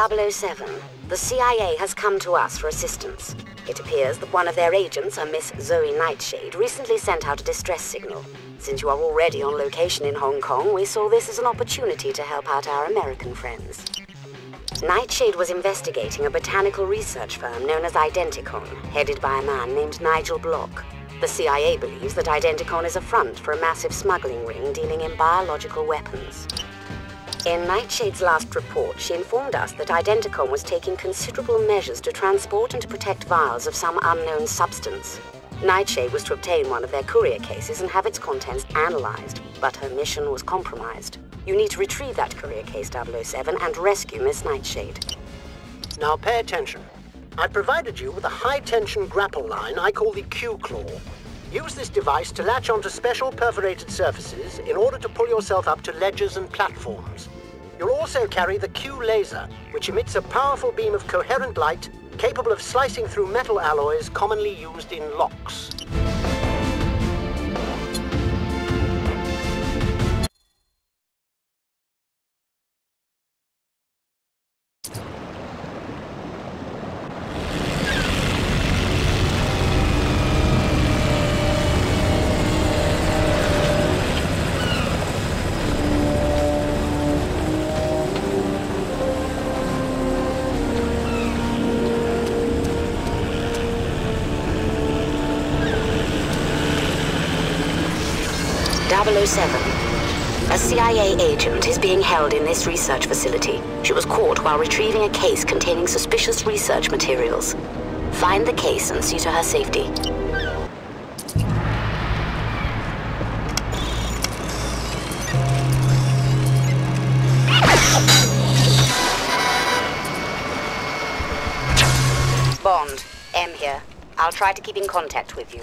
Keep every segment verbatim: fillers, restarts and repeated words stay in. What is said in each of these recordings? double oh seven, the C I A has come to us for assistance. It appears that one of their agents, a Miss Zoe Nightshade, recently sent out a distress signal. Since you are already on location in Hong Kong, we saw this as an opportunity to help out our American friends. Nightshade was investigating a botanical research firm known as Identicon, headed by a man named Nigel Block. The C I A believes that Identicon is a front for a massive smuggling ring dealing in biological weapons. In Nightshade's last report, she informed us that Identicon was taking considerable measures to transport and to protect vials of some unknown substance. Nightshade was to obtain one of their courier cases and have its contents analyzed, but her mission was compromised. You need to retrieve that courier case, double oh seven, and rescue Miss Nightshade. Now pay attention. I provided you with a high-tension grapple line I call the Q-Claw. Use this device to latch onto special perforated surfaces in order to pull yourself up to ledges and platforms. You'll also carry the Q laser, which emits a powerful beam of coherent light capable of slicing through metal alloys commonly used in locks. double oh seven. A C I A agent is being held in this research facility. She was caught while retrieving a case containing suspicious research materials. Find the case and see to her safety. Bond, M here. I'll try to keep in contact with you.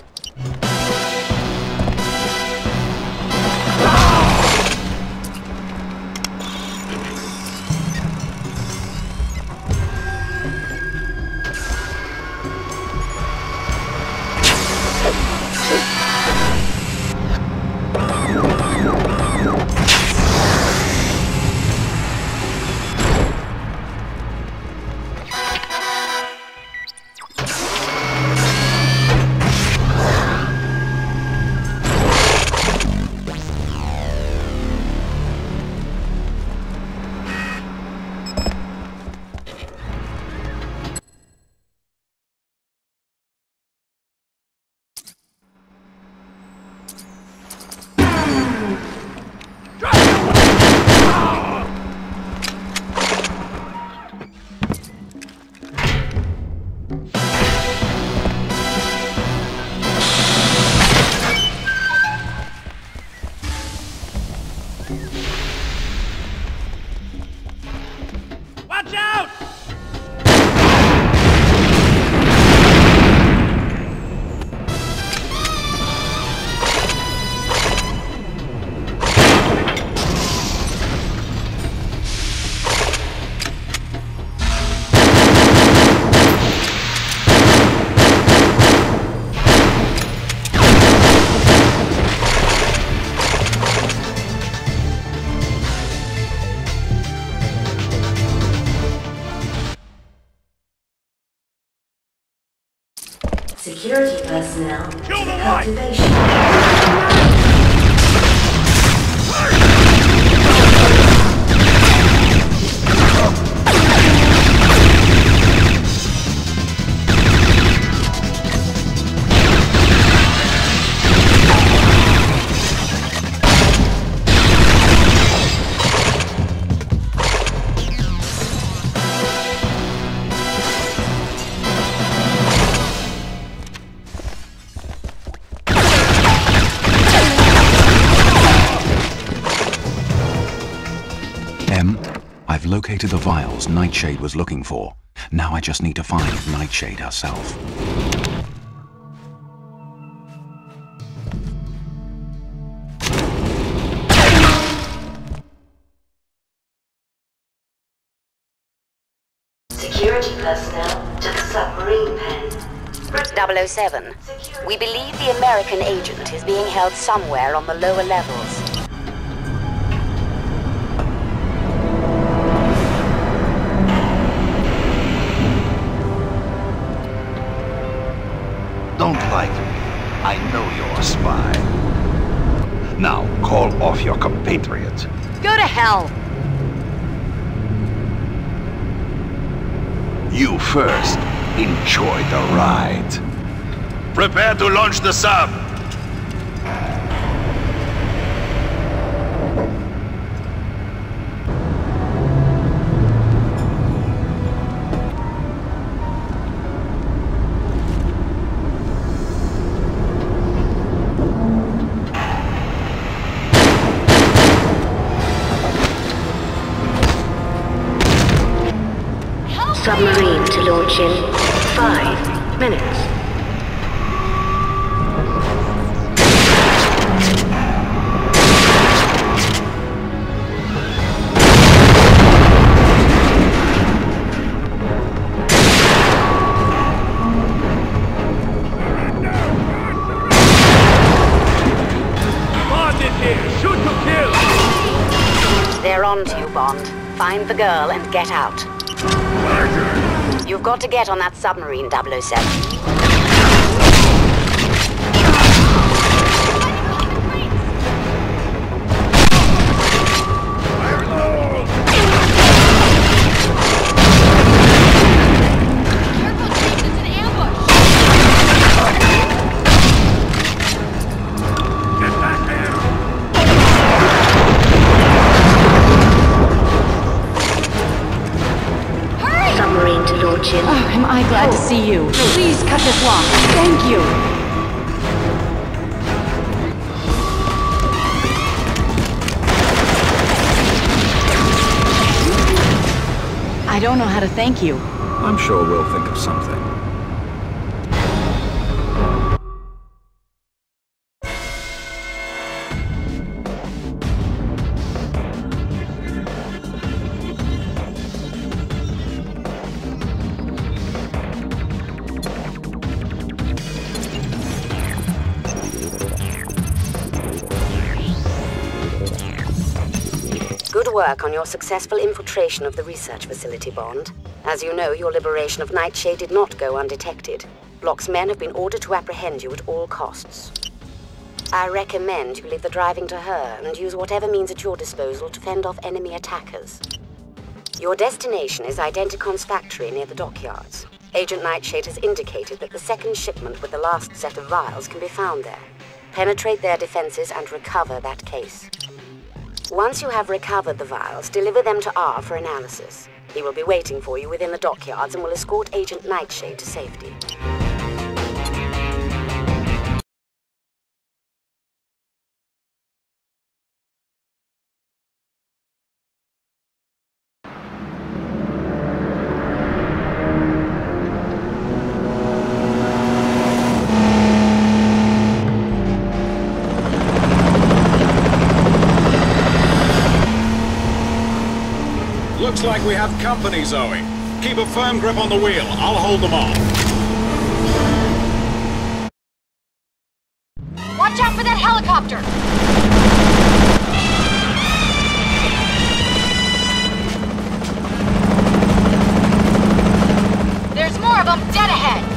Security personnel. Kill the light! Located the vials Nightshade was looking for. Now I just need to find Nightshade herself. Security personnel to the submarine pen. double oh seven. We believe the American agent is being held somewhere on the lower levels. fight. I know you're a spy. Now, call off your compatriot. Go to hell! You first. Enjoy the ride. Prepare to launch the sub! Submarine to launch in five minutes. Bond is here! Shoot to kill! They're on to you, Bond. Find the girl and get out. You've got to get on that submarine, double oh seven. See you. Please cut this lock. Thank you. I don't know how to thank you. I'm sure we'll think of something. Work on your successful infiltration of the research facility, Bond. As you know, your liberation of Nightshade did not go undetected. Block's men have been ordered to apprehend you at all costs. I recommend you leave the driving to her and use whatever means at your disposal to fend off enemy attackers. Your destination is Identicon's factory near the dockyards. Agent Nightshade has indicated that the second shipment with the last set of vials can be found there. Penetrate their defenses and recover that case. Once you have recovered the vials, deliver them to R for analysis. He will be waiting for you within the dockyards and will escort Agent Nightshade to safety. Looks like we have company, Zoe. Keep a firm grip on the wheel. I'll hold them off. Watch out for that helicopter! There's more of them dead ahead!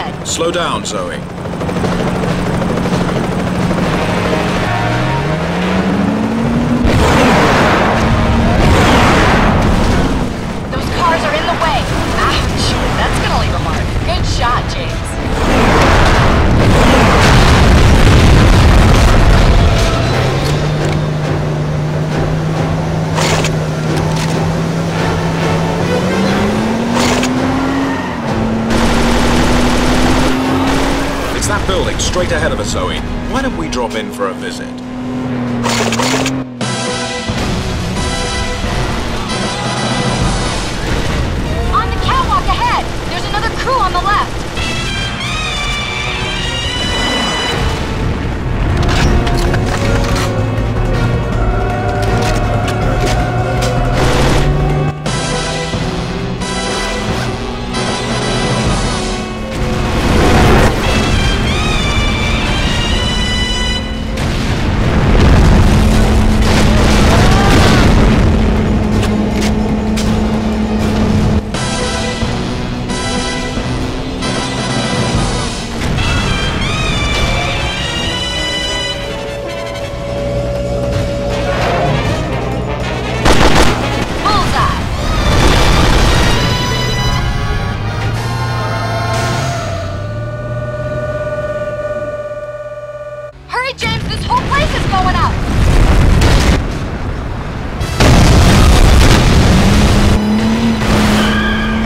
ahead. Slow down, Zoe. Those cars are in the way. Ouch, that's gonna leave a mark. Good shot, James. That building straight ahead of us, Zoe. Why don't we drop in for a visit? On the catwalk ahead! There's another crew on the left.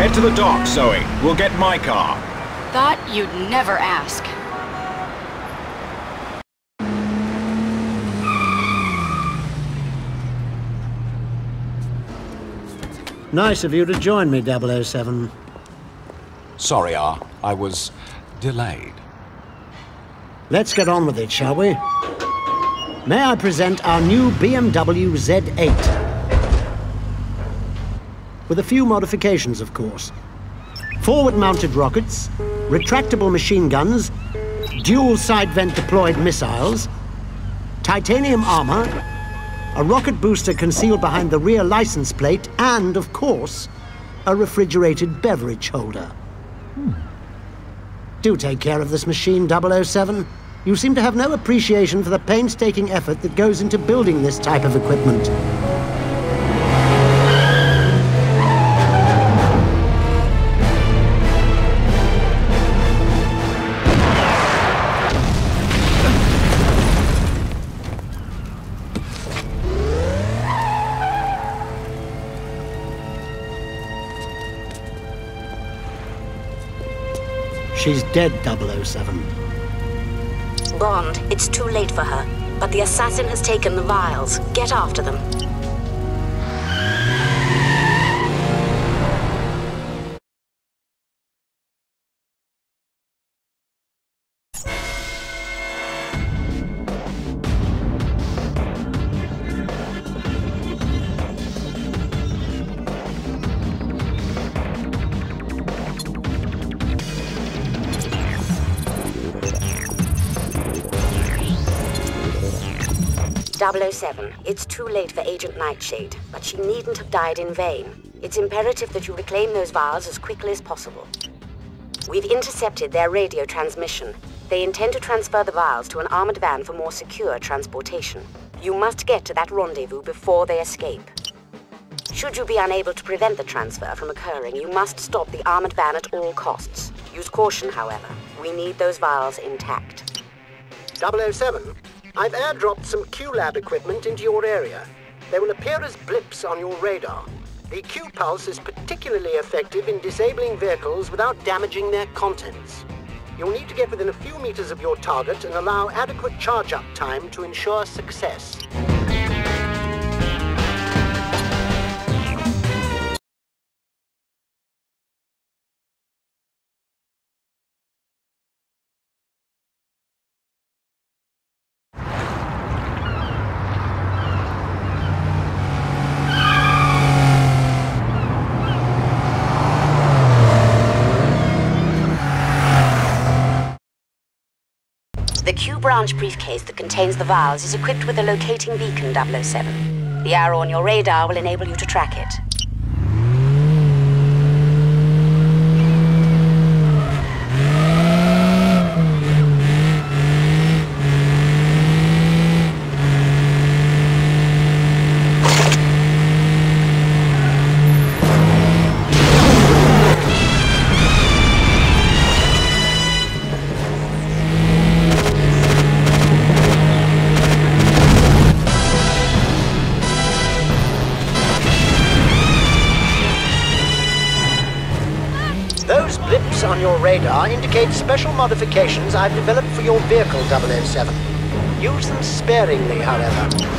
To the dock, Zoe. We'll get my car. Thought you'd never ask. Nice of you to join me, double oh seven. Sorry, R. I was delayed. Let's get on with it, shall we? May I present our new B M W Z eight? With a few modifications, of course. Forward-mounted rockets, retractable machine guns, dual side-vent deployed missiles, titanium armor, a rocket booster concealed behind the rear license plate, and, of course, a refrigerated beverage holder. Hmm. Do take care of this machine, double oh seven. You seem to have no appreciation for the painstaking effort that goes into building this type of equipment. She's dead, double oh seven. Bond, it's too late for her, but the assassin has taken the vials. Get after them. double oh seven, it's too late for Agent Nightshade, but she needn't have died in vain. It's imperative that you reclaim those vials as quickly as possible. We've intercepted their radio transmission. They intend to transfer the vials to an armored van for more secure transportation. You must get to that rendezvous before they escape. Should you be unable to prevent the transfer from occurring, you must stop the armored van at all costs. Use caution, however. We need those vials intact. double oh seven? I've airdropped some Q-Lab equipment into your area. They will appear as blips on your radar. The Q-Pulse is particularly effective in disabling vehicles without damaging their contents. You'll need to get within a few meters of your target and allow adequate charge-up time to ensure success. The Q-Branch briefcase that contains the vials is equipped with a locating beacon, double oh seven. The arrow on your radar will enable you to track it. marks on your radar indicate special modifications I've developed for your vehicle, double oh seven. Use them sparingly, however.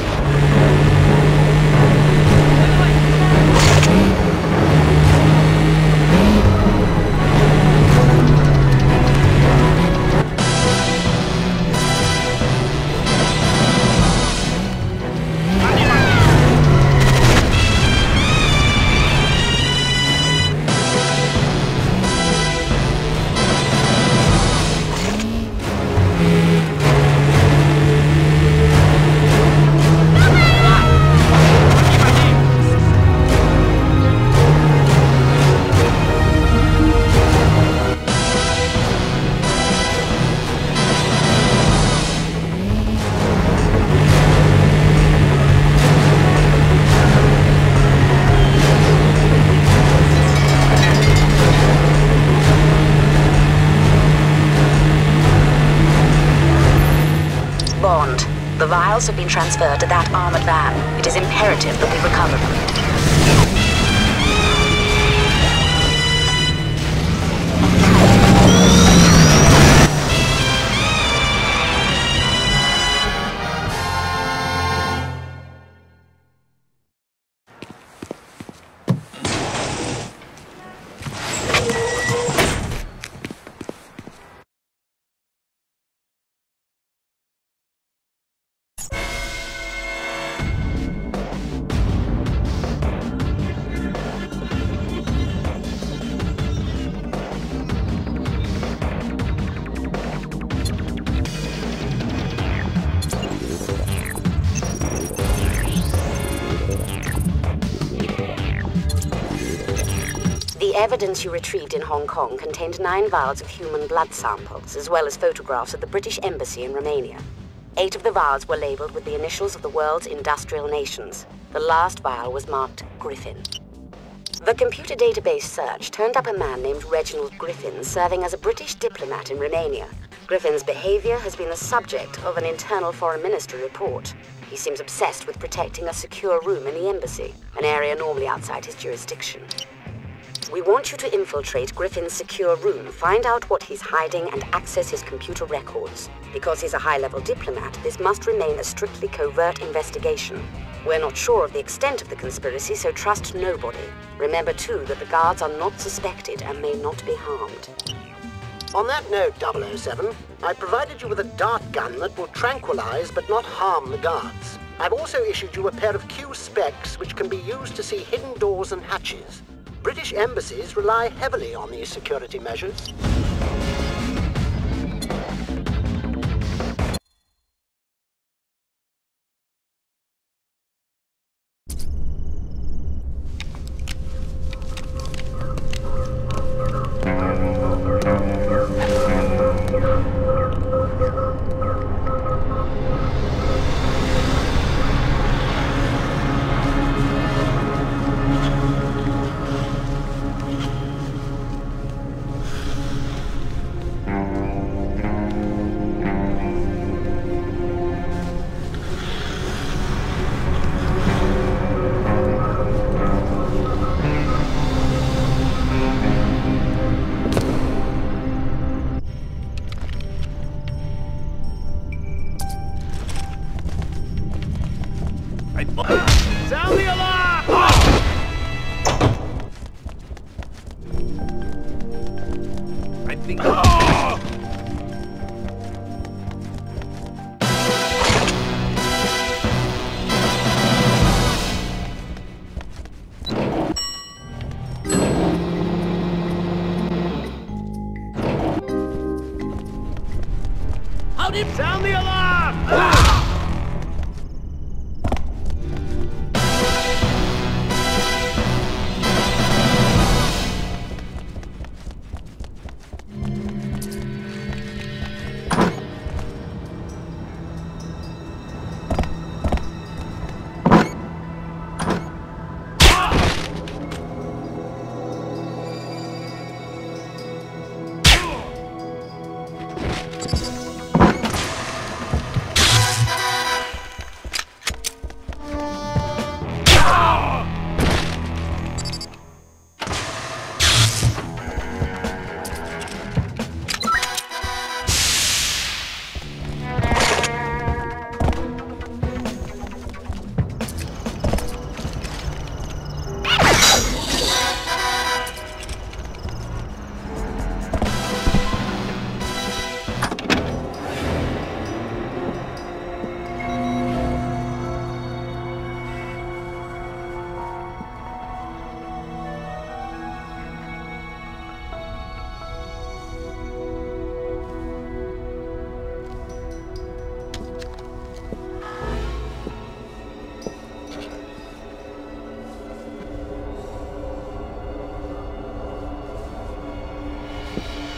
The vials have been transferred to that armored van. It is imperative that we recover them. The evidence you retrieved in Hong Kong contained nine vials of human blood samples, as well as photographs of the British Embassy in Romania. Eight of the vials were labeled with the initials of the world's industrial nations. The last vial was marked Griffin. The computer database search turned up a man named Reginald Griffin, serving as a British diplomat in Romania. Griffin's behavior has been the subject of an internal foreign ministry report. He seems obsessed with protecting a secure room in the embassy, an area normally outside his jurisdiction. We want you to infiltrate Griffin's secure room, find out what he's hiding, and access his computer records. Because he's a high-level diplomat, this must remain a strictly covert investigation. We're not sure of the extent of the conspiracy, so trust nobody. Remember, too, that the guards are not suspected and may not be harmed. On that note, double oh seven, I provided you with a dart gun that will tranquilize but not harm the guards. I've also issued you a pair of Q-specs which can be used to see hidden doors and hatches. British embassies rely heavily on these security measures.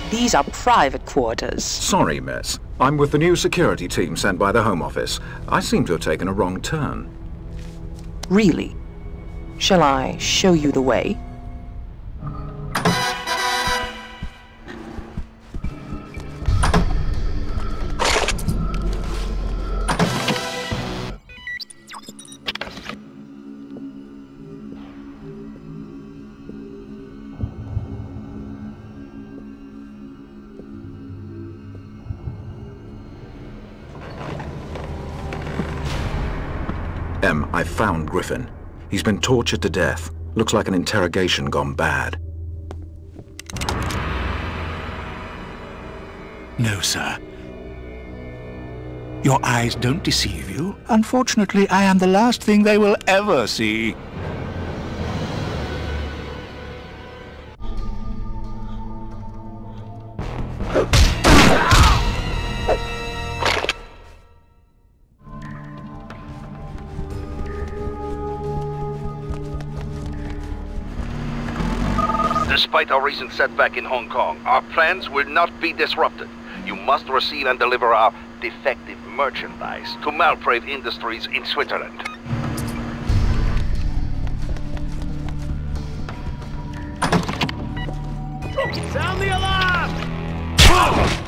These are private quarters. Sorry, miss. I'm with the new security team sent by the Home Office. I seem to have taken a wrong turn. Really? Shall I show you the way? Em, I found Griffin. He's been tortured to death. Looks like an interrogation gone bad. No, sir. Your eyes don't deceive you. Unfortunately, I am the last thing they will ever see. Despite our recent setback in Hong Kong, our plans will not be disrupted. You must receive and deliver our defective merchandise to Malprave Industries in Switzerland. Sound the alarm! Oh!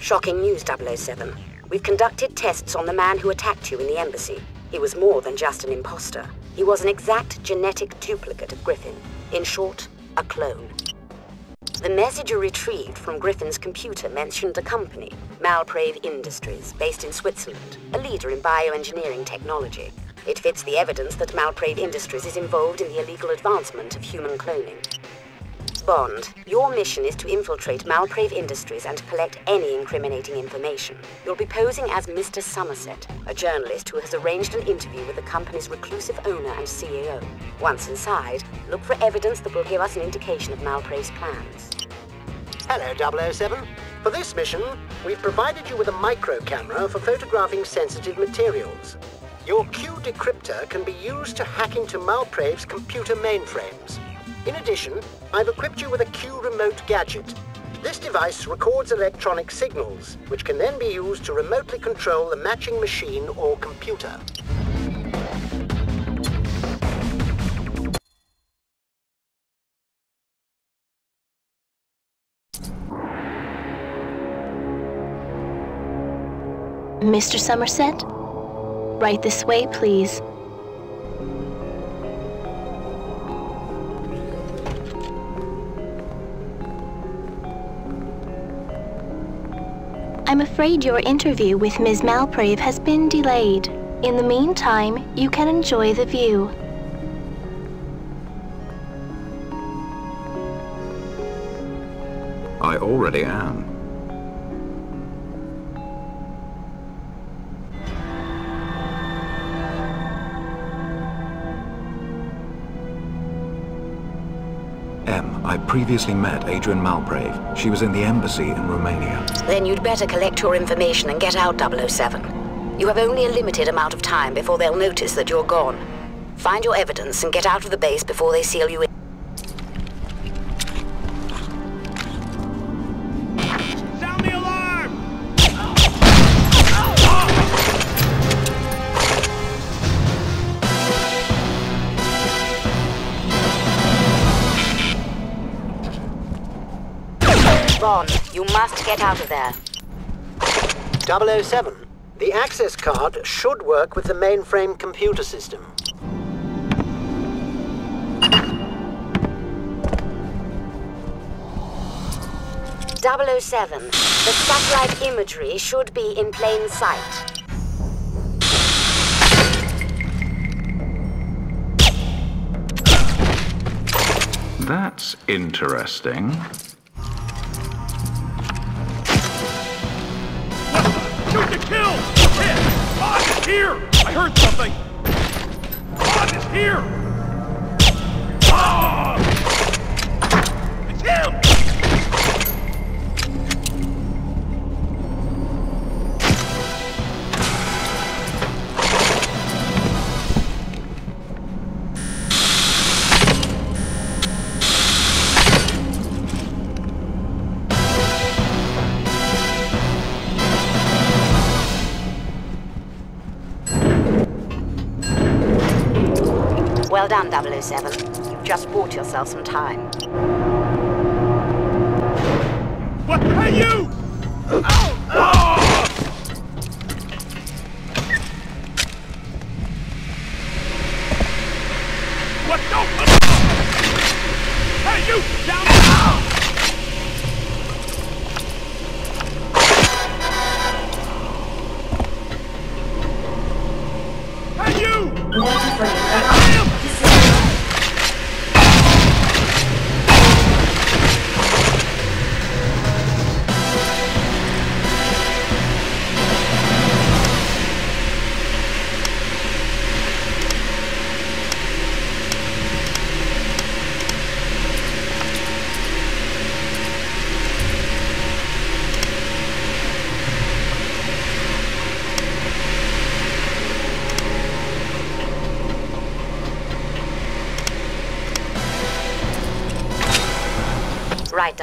Shocking news, double oh seven. We've conducted tests on the man who attacked you in the embassy. He was more than just an imposter. He was an exact genetic duplicate of Griffin. In short, a clone. The message you retrieved from Griffin's computer mentioned a company, Malprave Industries, based in Switzerland, a leader in bioengineering technology. It fits the evidence that Malprave Industries is involved in the illegal advancement of human cloning. Bond, your mission is to infiltrate Malprave Industries and collect any incriminating information. You'll be posing as Mister Somerset, a journalist who has arranged an interview with the company's reclusive owner and C E O. Once inside, look for evidence that will give us an indication of Malprave's plans. Hello, double oh seven. For this mission, we've provided you with a micro camera for photographing sensitive materials. Your Q decryptor can be used to hack into Malprave's computer mainframes. In addition, I've equipped you with a Q remote gadget. This device records electronic signals, which can then be used to remotely control the matching machine or computer. Mister Somerset? Right this way, please. I'm afraid your interview with Miz Malprave has been delayed. In the meantime, you can enjoy the view. I already am. I previously met Adrian Malprave. She was in the embassy in Romania. Then you'd better collect your information and get out, double oh seven. You have only a limited amount of time before they'll notice that you're gone. Find your evidence and get out of the base before they seal you in. Sound the alarm! on. You must get out of there. double oh seven. The access card should work with the mainframe computer system. double oh seven. The satellite imagery should be in plain sight. That's interesting. Shoot to kill! Hit! Oz is here! I heard something! Oz is here! Oz! It's him! Well done, double oh seven. You've just bought yourself some time. What the hell, you? Ow! Oh! What? No! Hey, you! Down! Ow! Hey, you! What?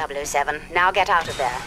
double oh seven. Now get out of there.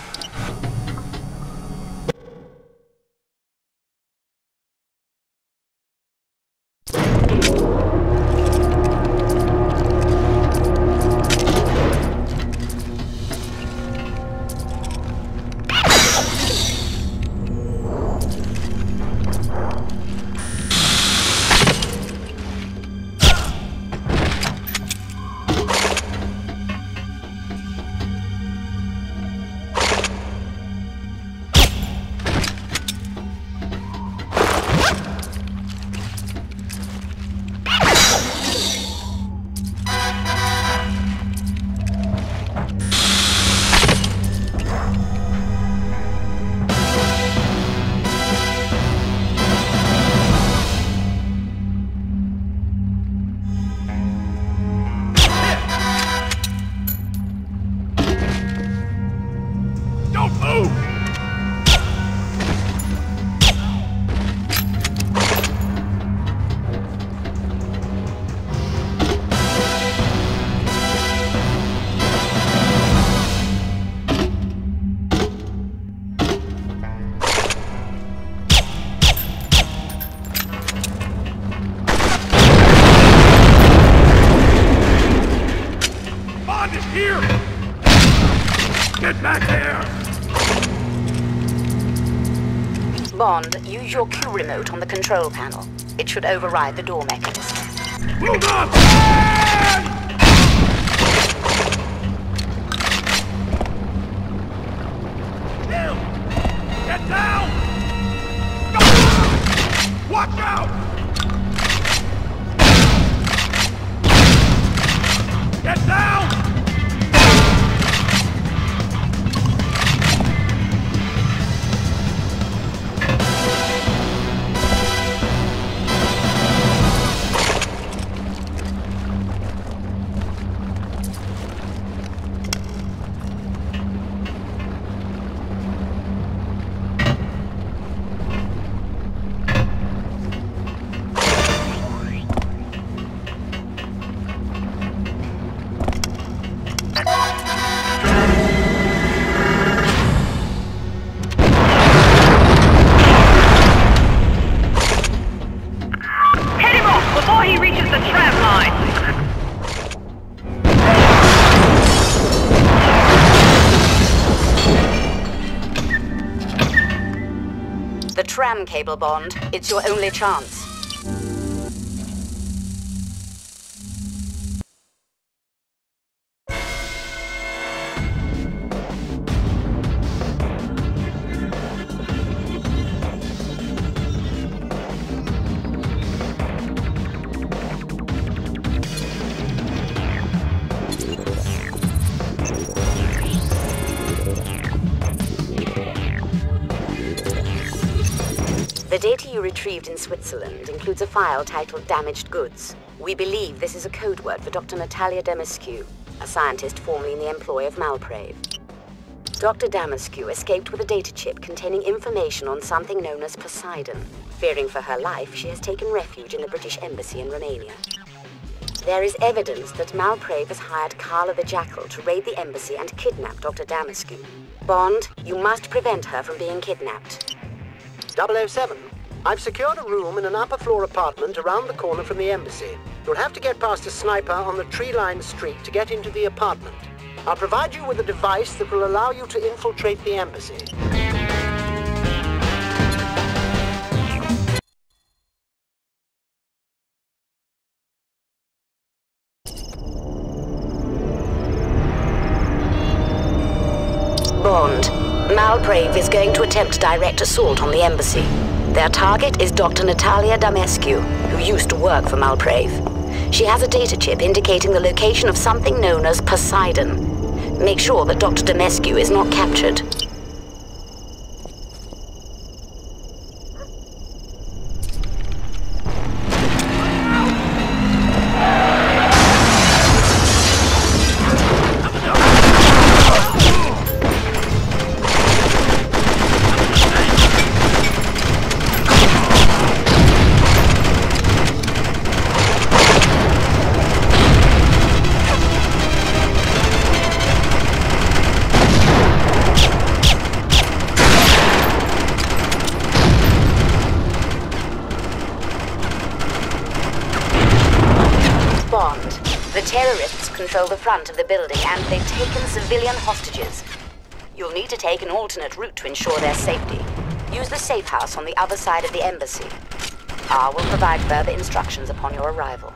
Use your Q remote on the control panel. It should override the door mechanism. Move up! Kill! Get down! Go! Watch out! Get down! the tram cable bond. It's your only chance. The data you retrieved in Switzerland includes a file titled Damaged Goods. We believe this is a code word for Doctor Natalia Damascu, a scientist formerly in the employ of Malprave. Doctor Damascu escaped with a data chip containing information on something known as Poseidon. Fearing for her life, she has taken refuge in the British Embassy in Romania. There is evidence that Malprave has hired Carla the Jackal to raid the embassy and kidnap Doctor Damascu. Bond, you must prevent her from being kidnapped. double oh seven, I've secured a room in an upper floor apartment around the corner from the embassy. You'll have to get past a sniper on the tree-lined street to get into the apartment. I'll provide you with a device that will allow you to infiltrate the embassy. Malprave is going to attempt direct assault on the embassy. Their target is Doctor Natalia Damascu, who used to work for Malprave. She has a data chip indicating the location of something known as Poseidon. Make sure that Doctor Damascu is not captured. Control the front of the building, and they've taken civilian hostages. You'll need to take an alternate route to ensure their safety. Use the safe house on the other side of the embassy. R will provide further instructions upon your arrival.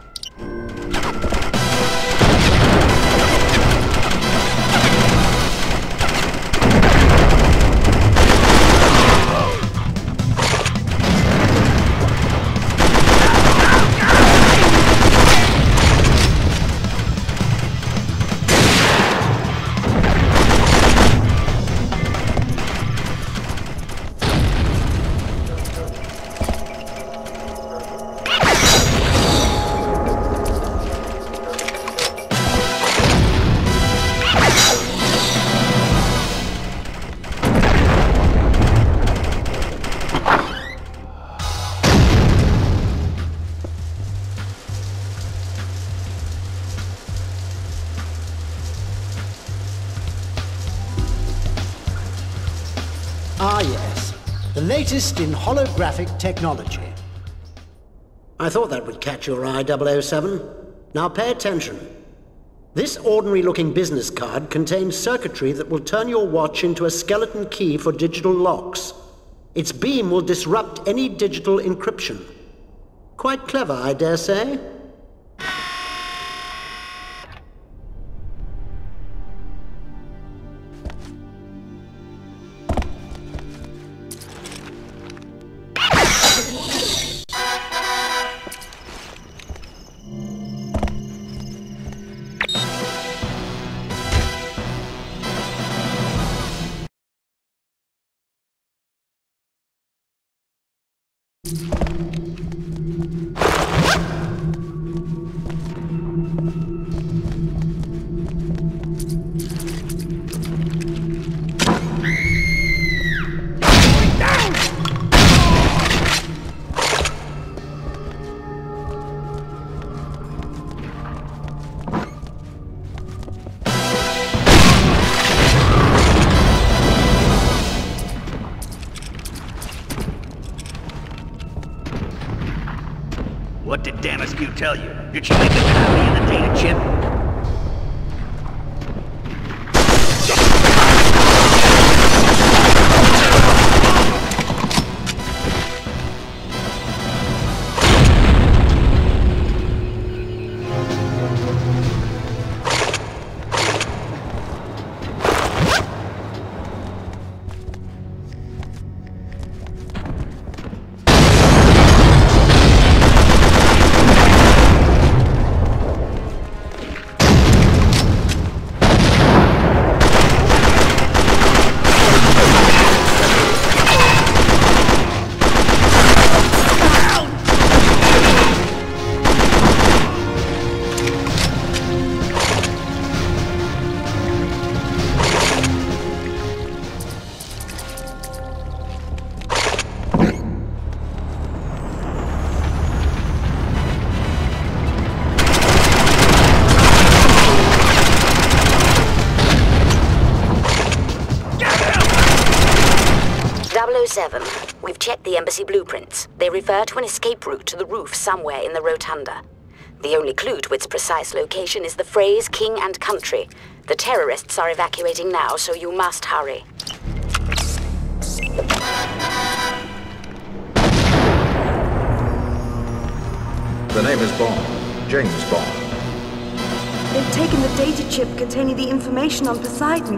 Latest in holographic technology. I thought that would catch your eye, double oh seven. Now pay attention. This ordinary-looking business card contains circuitry that will turn your watch into a skeleton key for digital locks. Its beam will disrupt any digital encryption. Quite clever, I dare say. Tell you. Did she make a copy of the data chip? twenty-seven. We've checked the embassy blueprints. They refer to an escape route to the roof somewhere in the rotunda. The only clue to its precise location is the phrase king and country. The terrorists are evacuating now, so you must hurry. The name is Bond. James Bond. They've taken the data chip containing the information on Poseidon.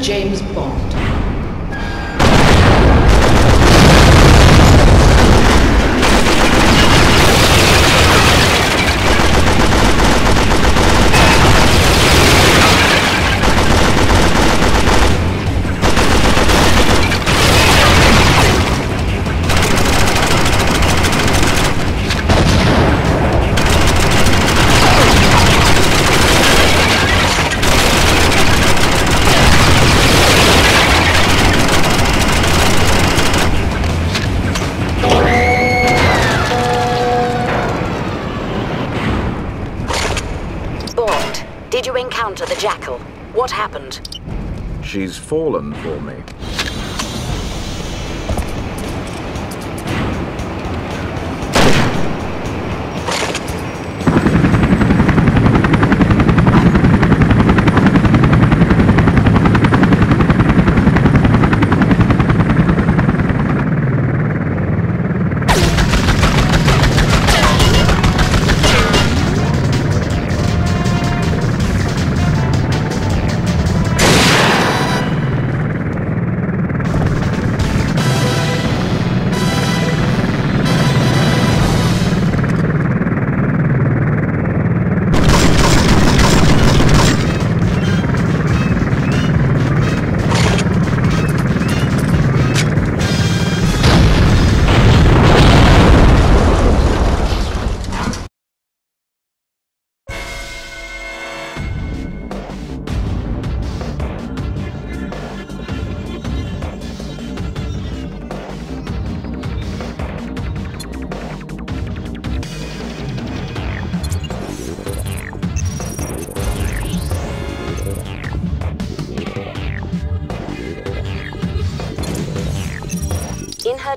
James Bond. The Jackal. What happened? She's fallen for me.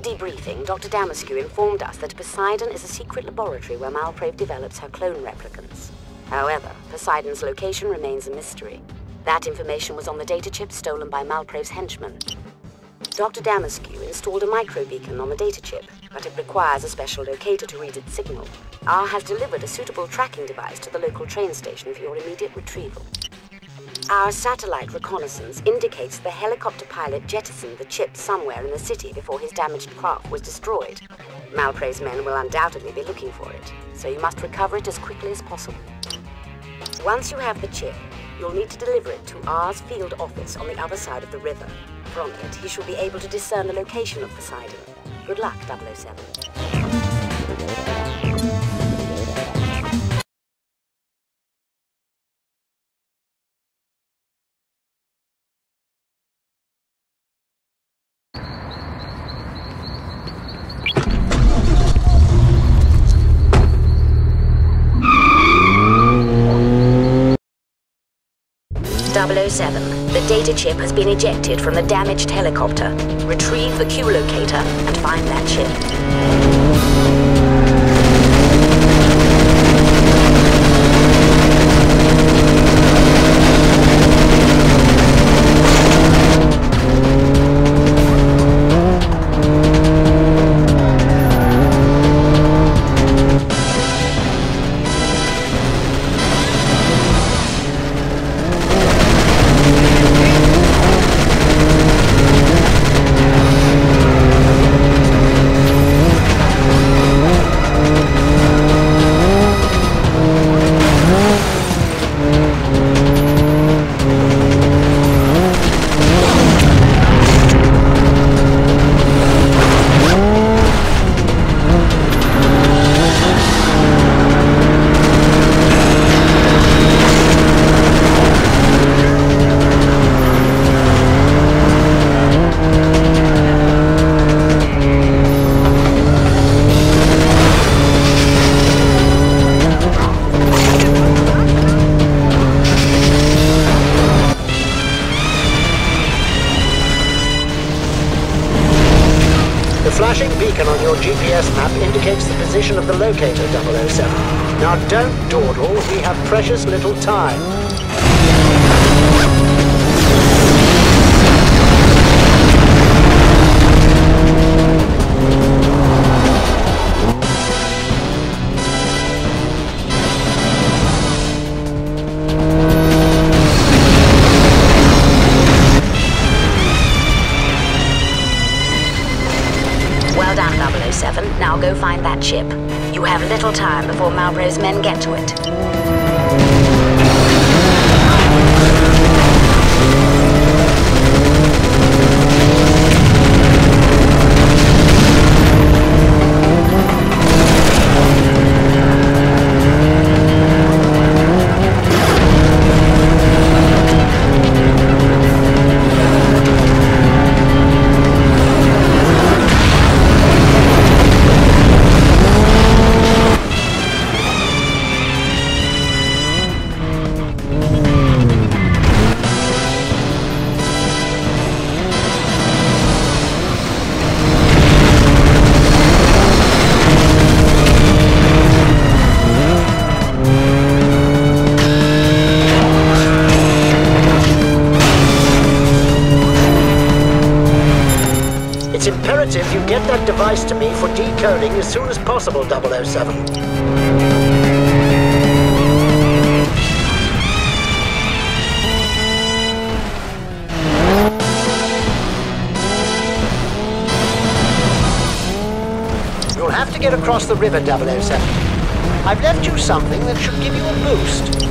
Debriefing, Doctor Damascu informed us that Poseidon is a secret laboratory where Malprave develops her clone replicants. However, Poseidon's location remains a mystery. That information was on the data chip stolen by Malprave's henchmen. Doctor Damascu installed a microbeacon on the data chip, but it requires a special locator to read its signal. R has delivered a suitable tracking device to the local train station for your immediate retrieval. Our satellite reconnaissance indicates the helicopter pilot jettisoned the chip somewhere in the city before his damaged craft was destroyed. Malprave's men will undoubtedly be looking for it, so you must recover it as quickly as possible. Once you have the chip, you'll need to deliver it to R's field office on the other side of the river. From it, he shall be able to discern the location of Poseidon. Good luck, double oh seven. double oh seven, the data chip has been ejected from the damaged helicopter. Retrieve the Q locator and find that chip. flashing beacon on your G P S map indicates the position of the locator, double oh seven. Now don't dawdle, we have precious little time. Now go find that ship. You have little time before Malprave's men get to it. Imperative you get that device to me for decoding as soon as possible, double oh seven. You'll have to get across the river, double oh seven. I've left you something that should give you a boost.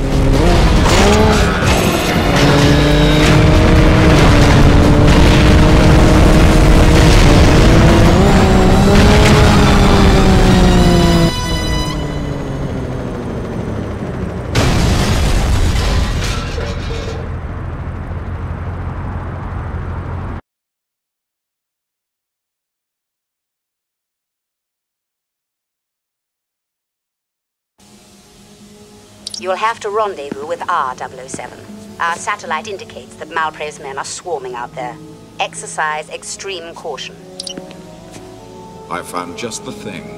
You'll have to rendezvous with R double oh seven. Our satellite indicates that Malprave's men are swarming out there. Exercise extreme caution. I found just the thing.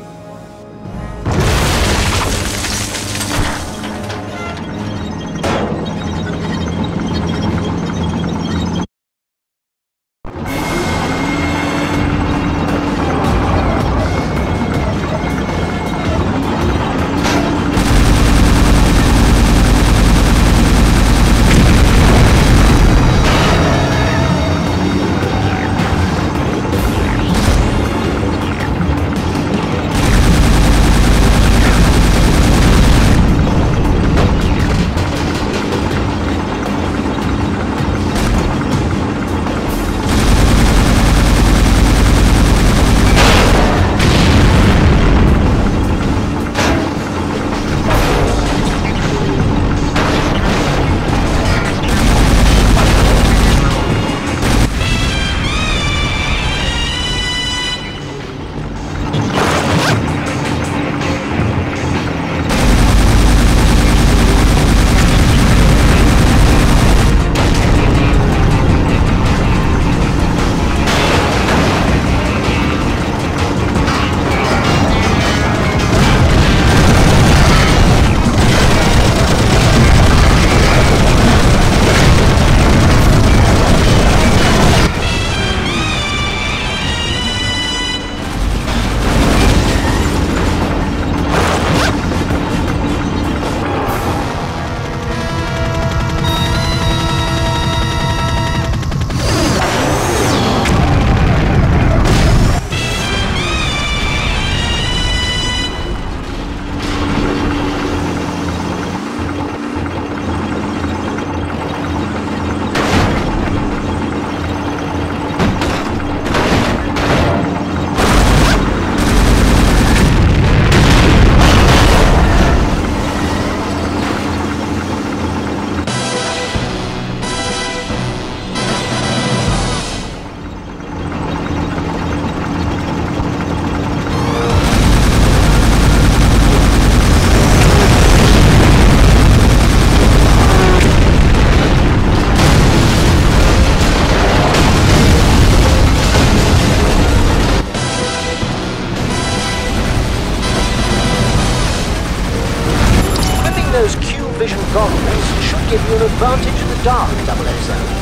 always should give you an advantage in the dark, double oh seven.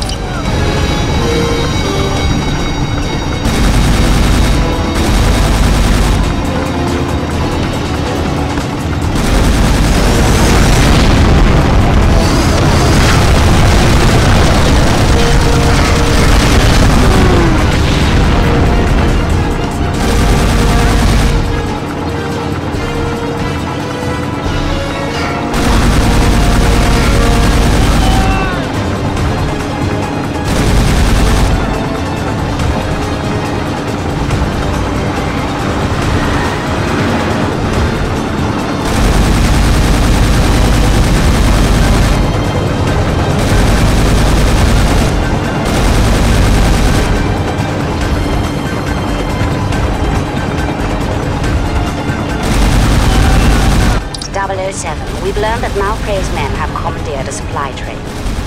double oh seven, we've learned that Malprave's men have commandeered a supply train.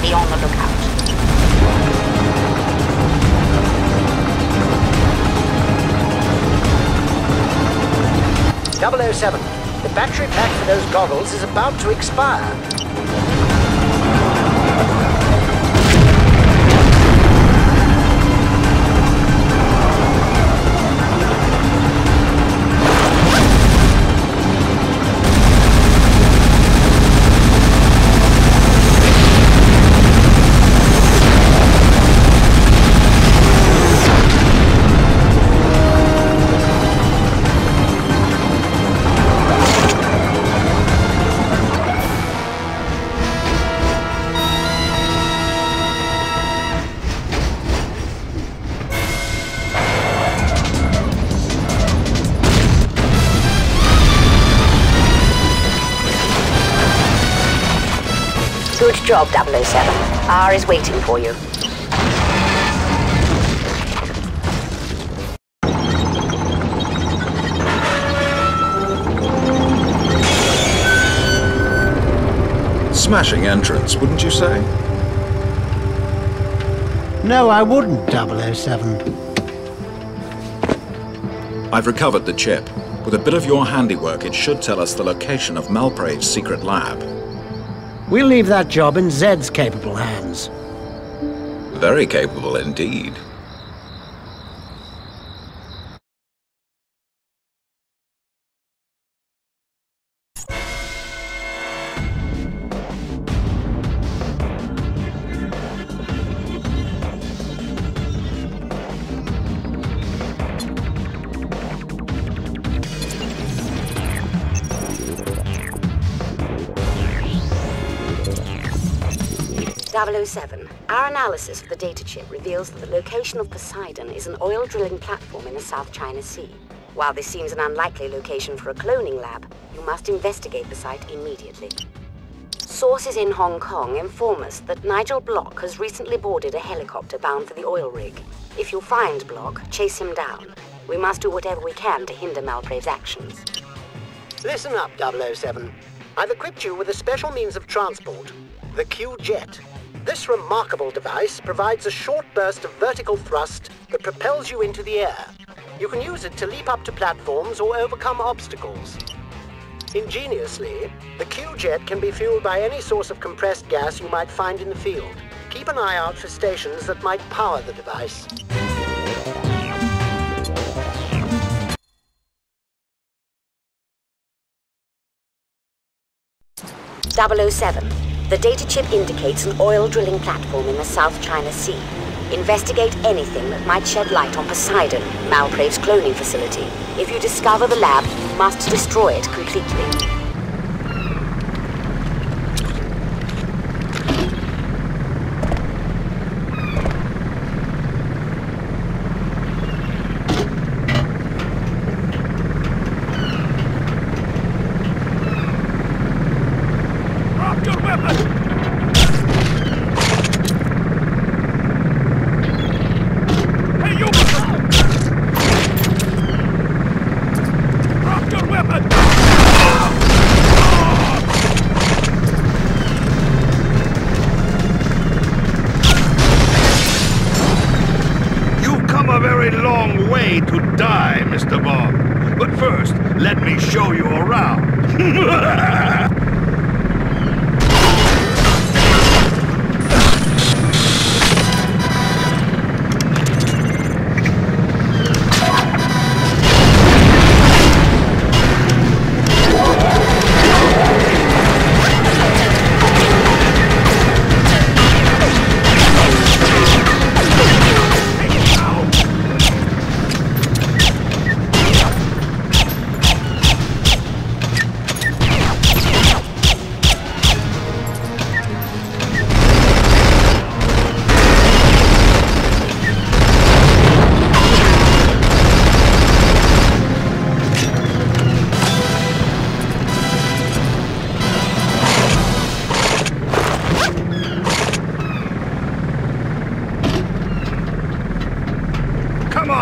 Be on the lookout. double oh seven, the battery pack for those goggles is about to expire. Good job, double oh seven. R is waiting for you. Smashing entrance, wouldn't you say? No, I wouldn't, double oh seven. I've recovered the chip. With a bit of your handiwork, it should tell us the location of Malprave's secret lab. We'll leave that job in Zed's capable hands. Very capable indeed. double oh seven, our analysis of the data chip reveals that the location of Poseidon is an oil drilling platform in the South China Sea. While this seems an unlikely location for a cloning lab, you must investigate the site immediately. Sources in Hong Kong inform us that Nigel Block has recently boarded a helicopter bound for the oil rig. If you find Block, chase him down. We must do whatever we can to hinder Malprave's actions. Listen up, double oh seven. I've equipped you with a special means of transport, the Q-Jet. This remarkable device provides a short burst of vertical thrust that propels you into the air. You can use it to leap up to platforms or overcome obstacles. Ingeniously, the Q-Jet can be fueled by any source of compressed gas you might find in the field. Keep an eye out for stations that might power the device. double oh seven. The data chip indicates an oil drilling platform in the South China Sea. Investigate anything that might shed light on Poseidon, Malprave's cloning facility. If you discover the lab, you must destroy it completely. Let me show you around.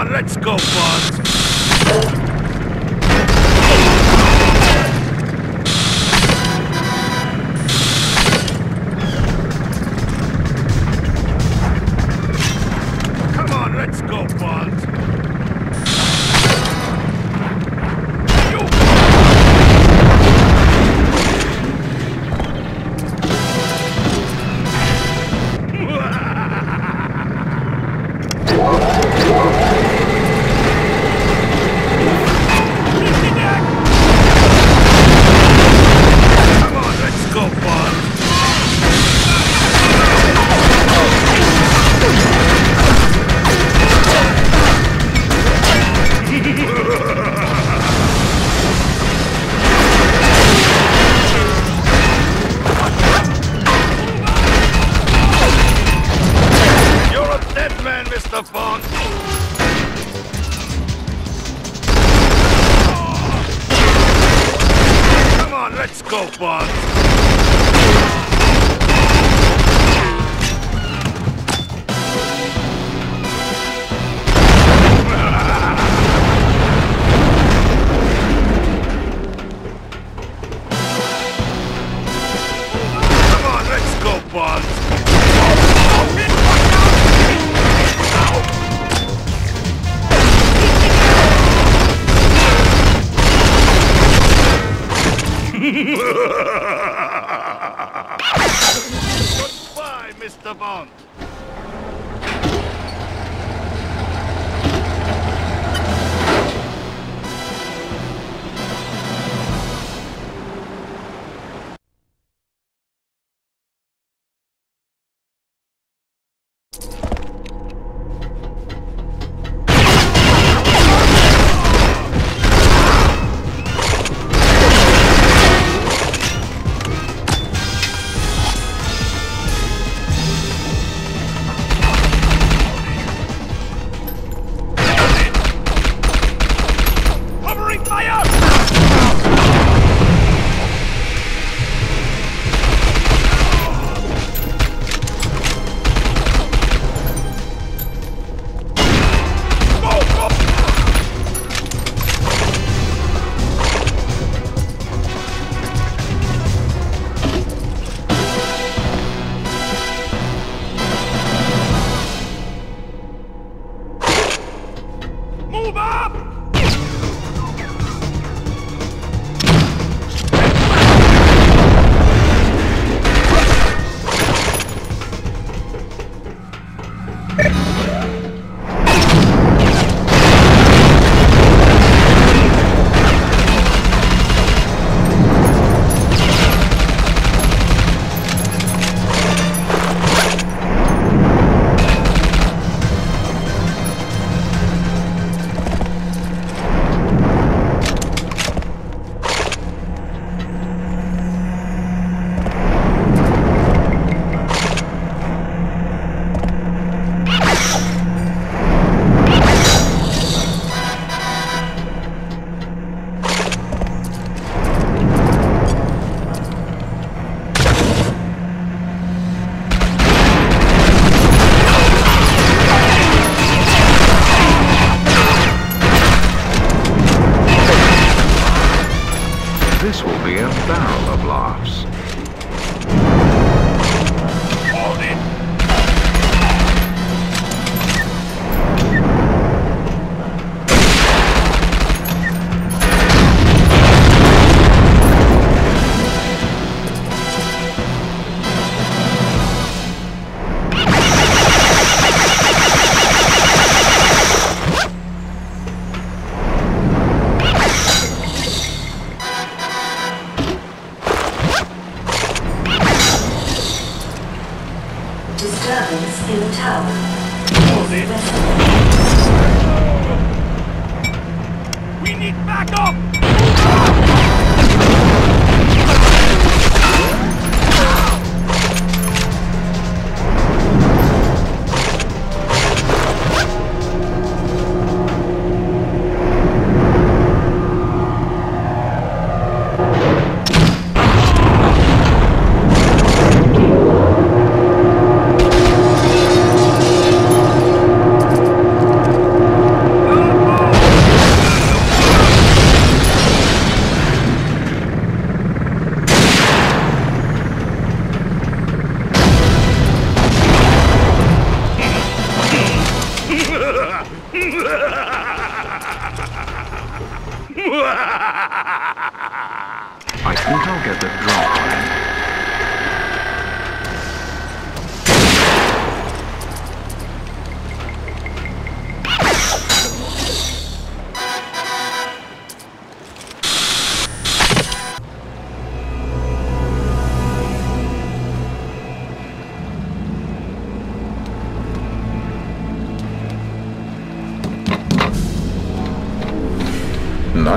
on, let's go, Bugs!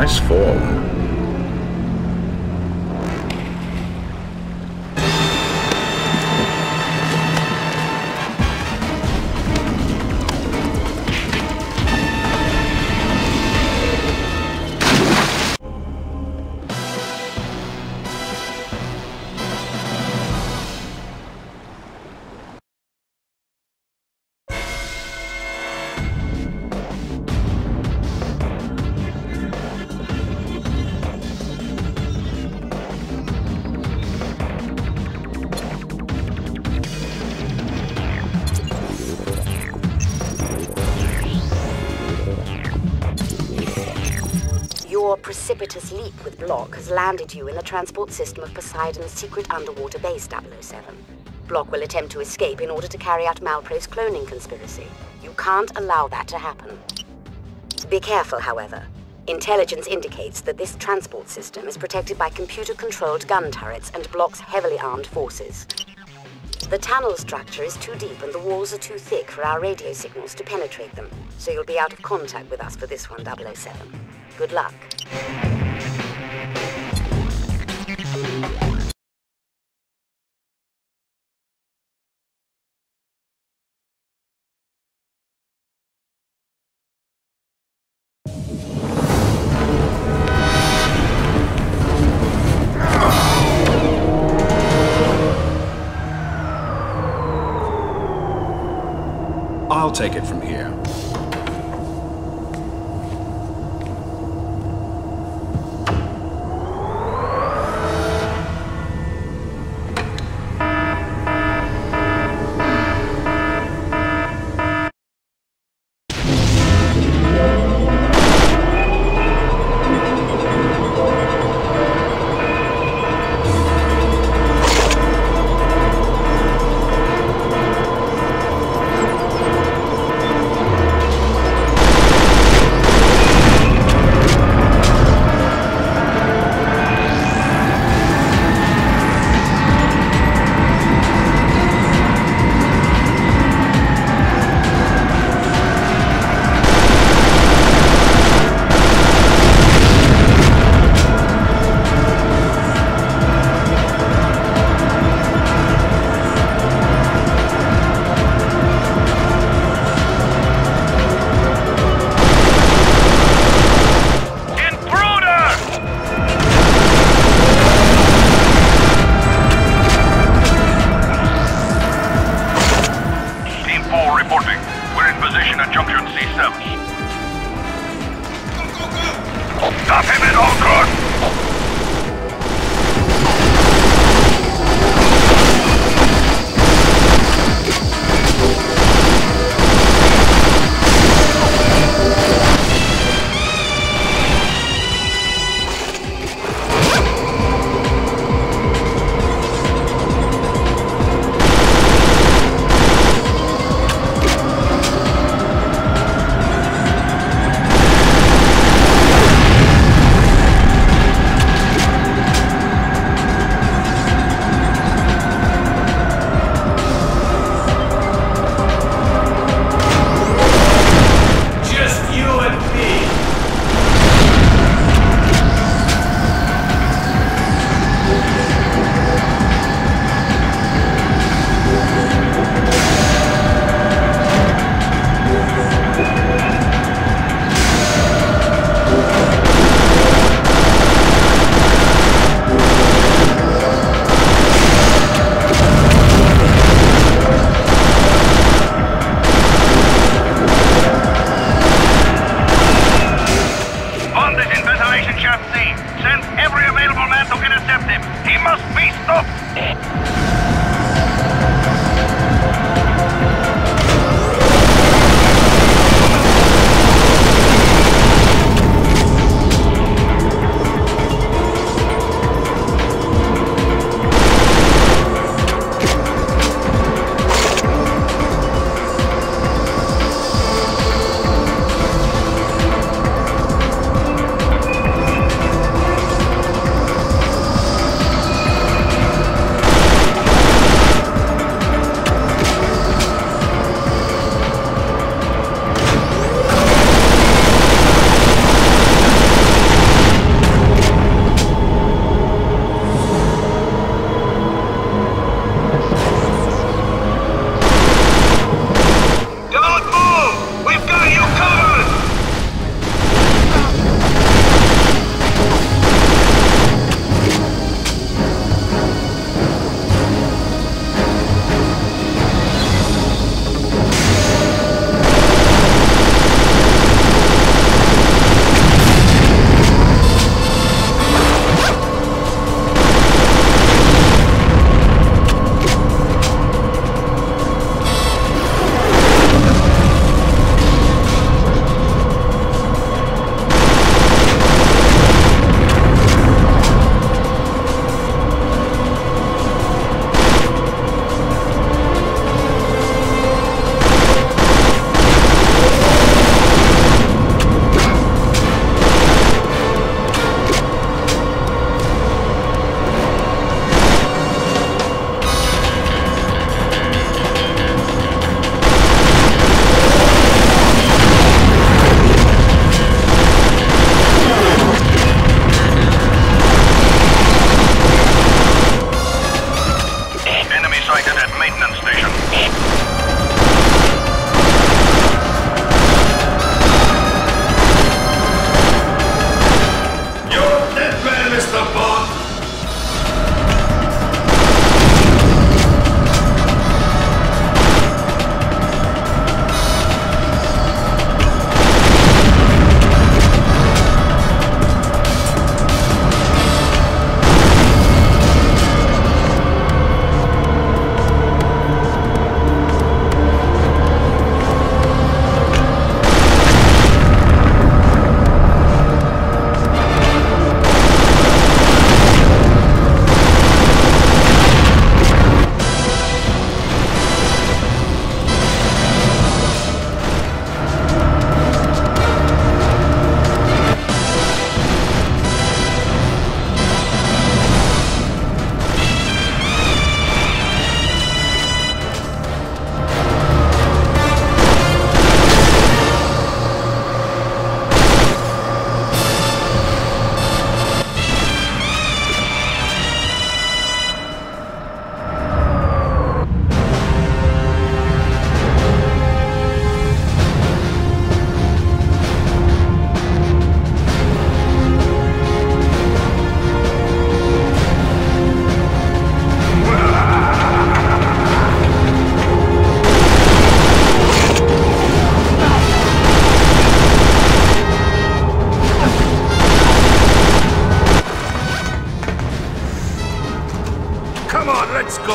nice form. Your precipitous leap with Block has landed you in the transport system of Poseidon's secret underwater base double oh seven. Block will attempt to escape in order to carry out Malprave's cloning conspiracy. You can't allow that to happen. Be careful, however. Intelligence indicates that this transport system is protected by computer-controlled gun turrets and Block's heavily armed forces. The tunnel structure is too deep and the walls are too thick for our radio signals to penetrate them, so you'll be out of contact with us for this one, double oh seven. Good luck. I'll take it from here.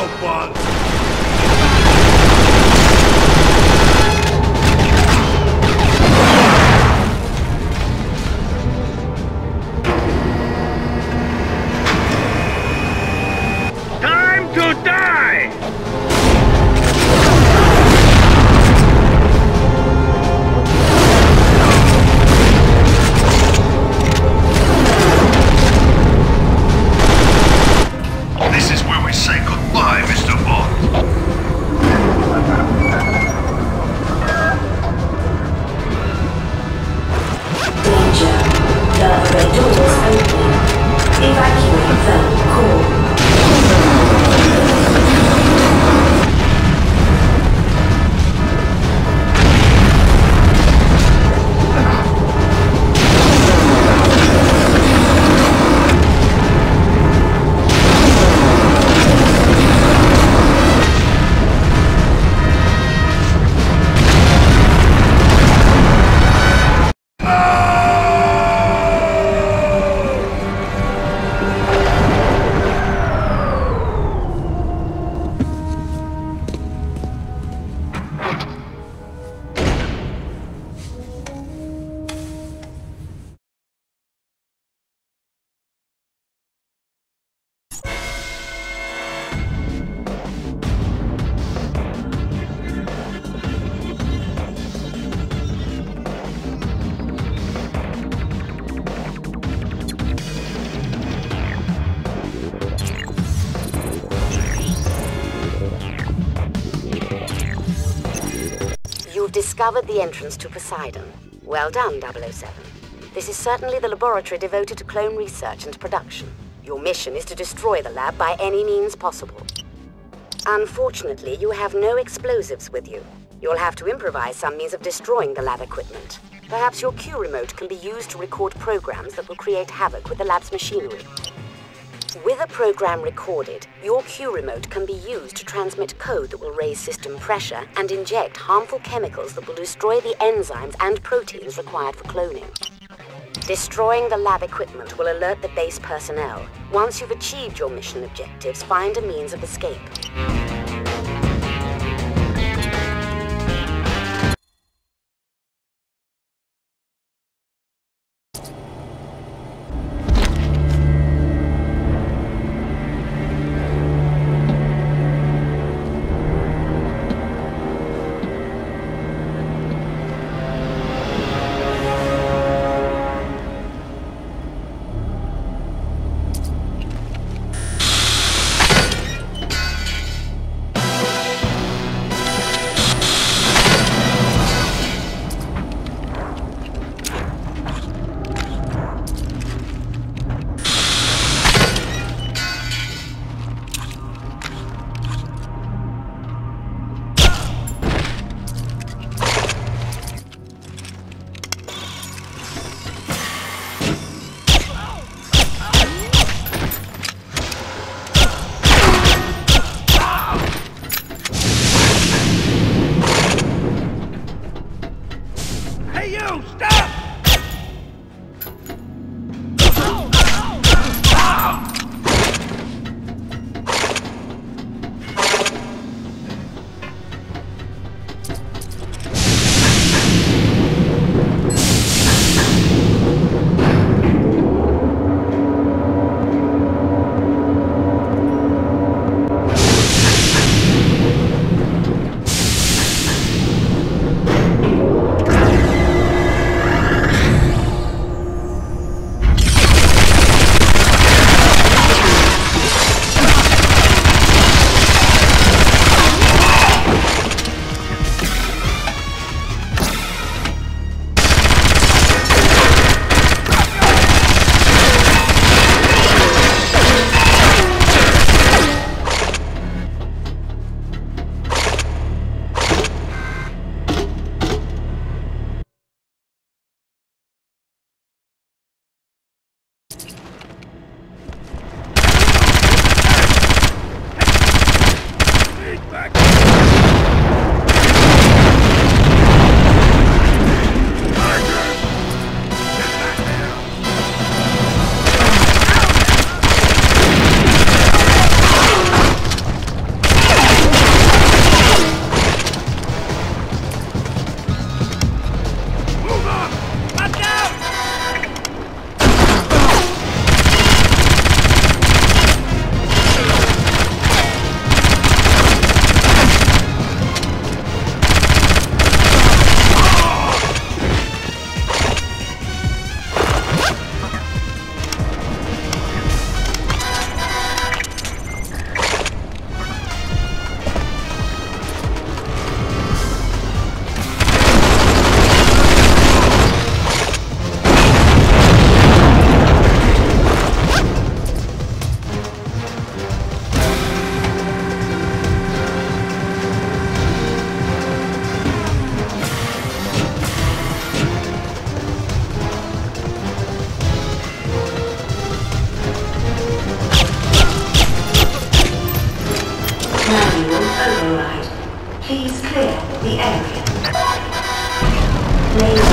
go, bot. Discovered the entrance to Poseidon. Well done, double oh seven. This is certainly the laboratory devoted to clone research and production. Your mission is to destroy the lab by any means possible. Unfortunately, you have no explosives with you. You'll have to improvise some means of destroying the lab equipment. Perhaps your Q remote can be used to record programs that will create havoc with the lab's machinery. With a program recorded, your Q remote can be used to transmit code that will raise system pressure and inject harmful chemicals that will destroy the enzymes and proteins required for cloning. Destroying the lab equipment will alert the base personnel. Once you've achieved your mission objectives, find a means of escape. the area. Laser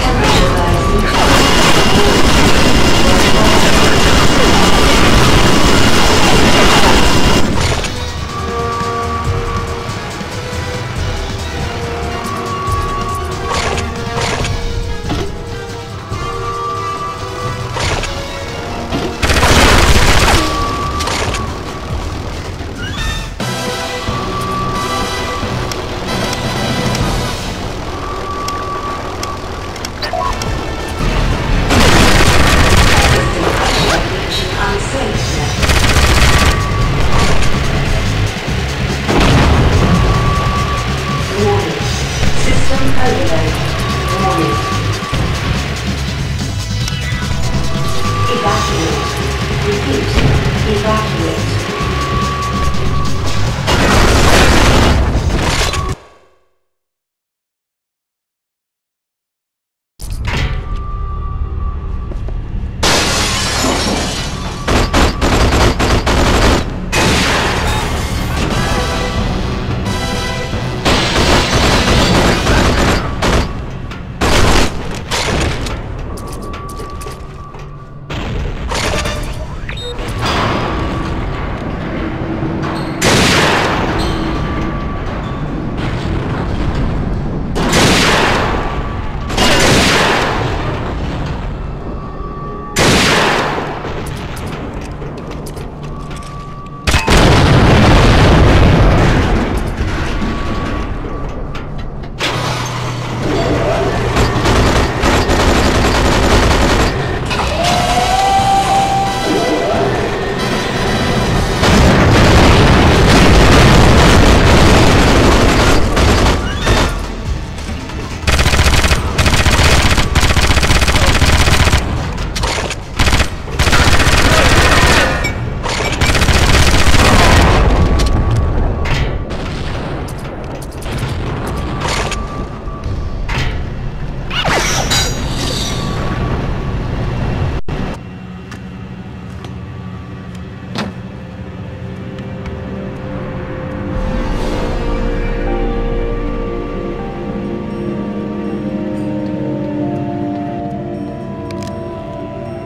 temperature rising to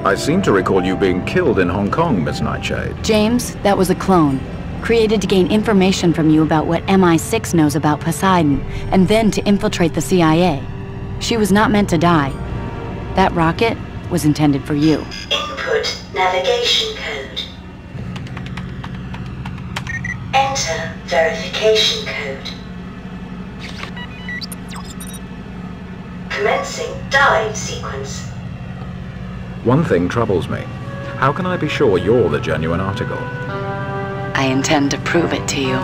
I seem to recall you being killed in Hong Kong, Miss Nightshade. James, that was a clone. Created to gain information from you about what M I six knows about Poseidon, and then to infiltrate the C I A. She was not meant to die. That rocket was intended for you. Input navigation code. Enter verification code. Commencing dive sequence. One thing troubles me. How can I be sure you're the genuine article? I intend to prove it to you.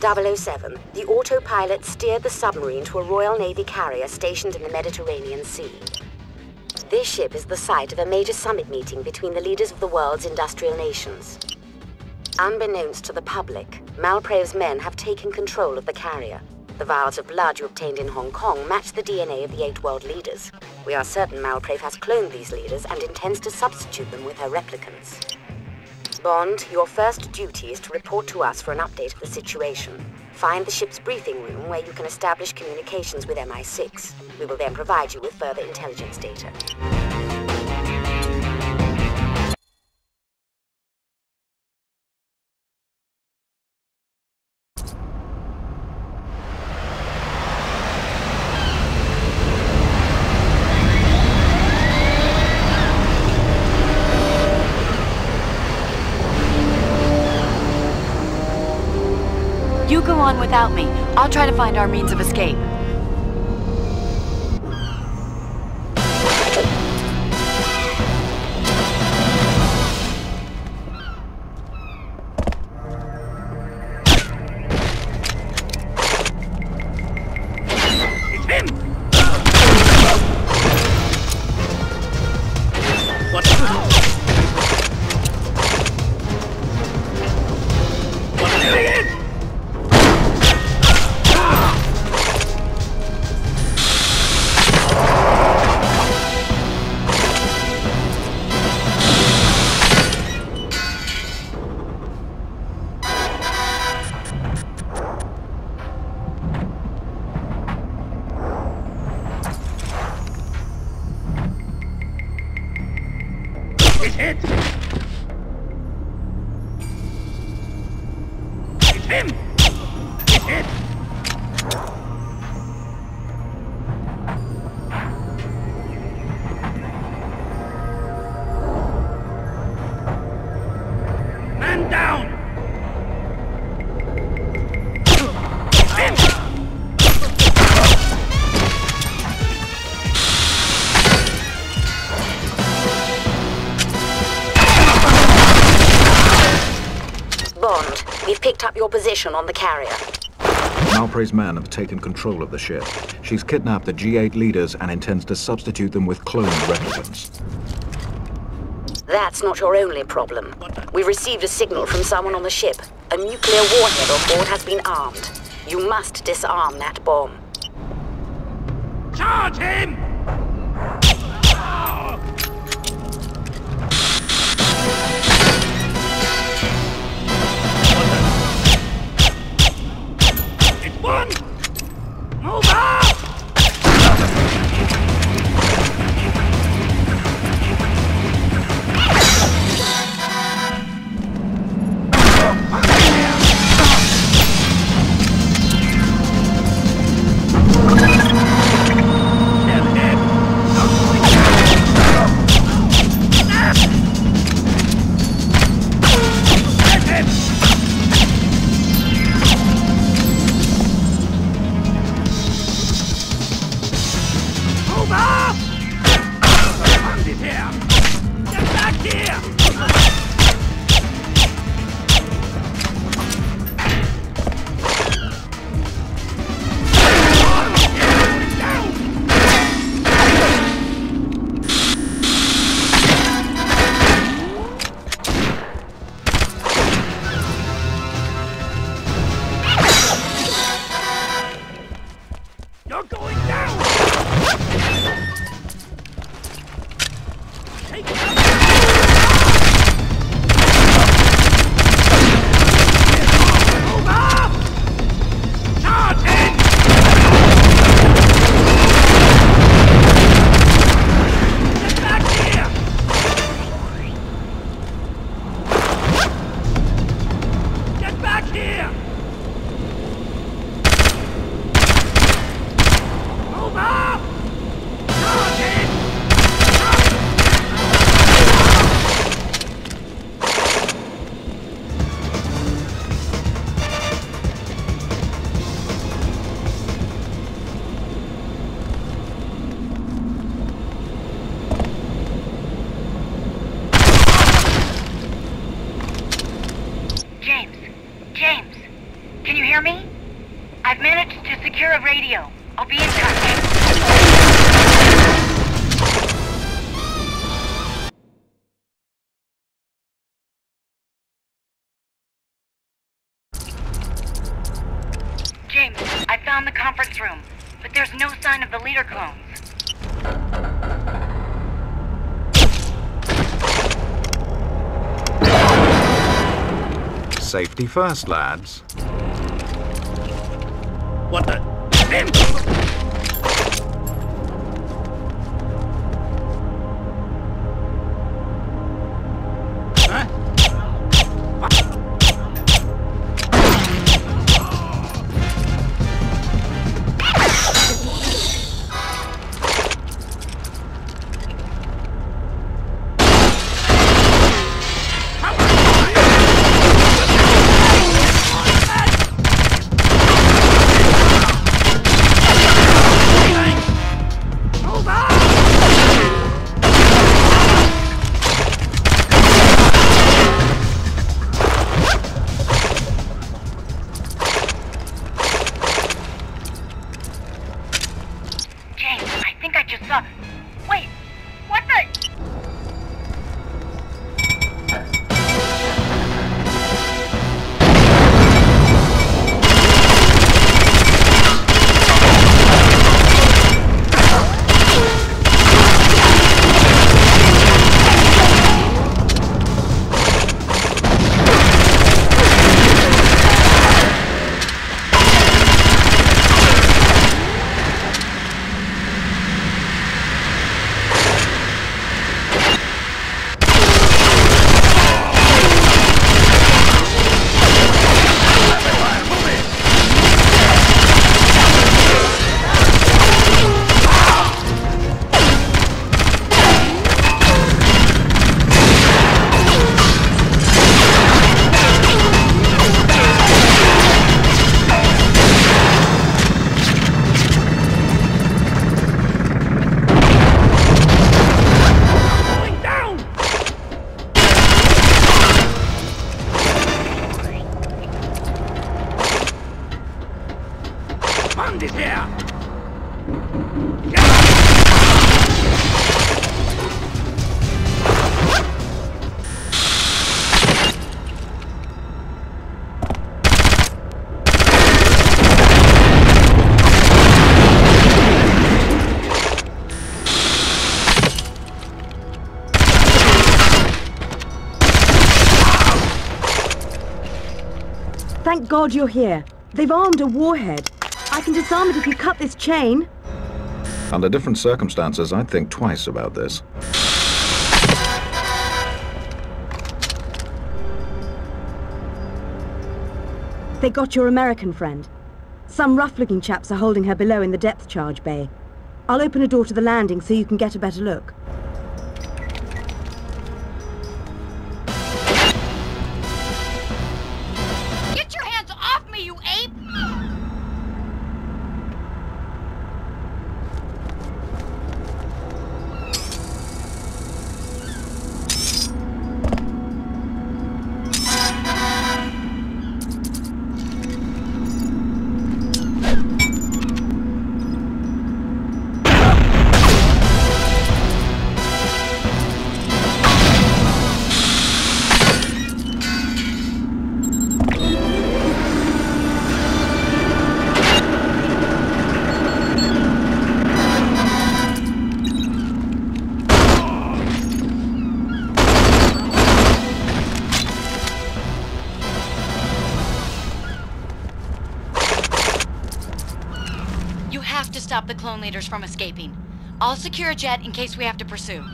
double oh seven, the autopilot steered the submarine to a Royal Navy carrier stationed in the Mediterranean Sea. This ship is the site of a major summit meeting between the leaders of the world's industrial nations. Unbeknownst to the public, Malprave's men have taken control of the carrier. The vials of blood you obtained in Hong Kong match the D N A of the eight world leaders. We are certain Malprave has cloned these leaders and intends to substitute them with her replicants. Bond, your first duty is to report to us for an update of the situation. Find the ship's briefing room where you can establish communications with M I six. We will then provide you with further intelligence data. Without me, I'll try to find our means of escape. It's hit! It's him! It's hit! Man down! We've picked up your position on the carrier. Malprave's men have taken control of the ship. She's kidnapped the G eight leaders and intends to substitute them with clone replicants. That's not your only problem. We received a signal from someone on the ship. A nuclear warhead on board has been armed. You must disarm that bomb. Charge him! One! Move out! Safety first, lads. What the? Thank God you're here. They've armed a warhead. I can disarm it if you cut this chain. Under different circumstances, I'd think twice about this. They got your American friend. Some rough-looking chaps are holding her below in the depth charge bay. I'll open a door to the landing so you can get a better look. The clone leaders from escaping. I'll secure a jet in case we have to pursue.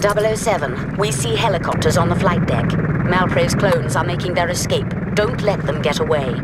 double oh seven, we see helicopters on the flight deck. Malprave's clones are making their escape. Don't let them get away.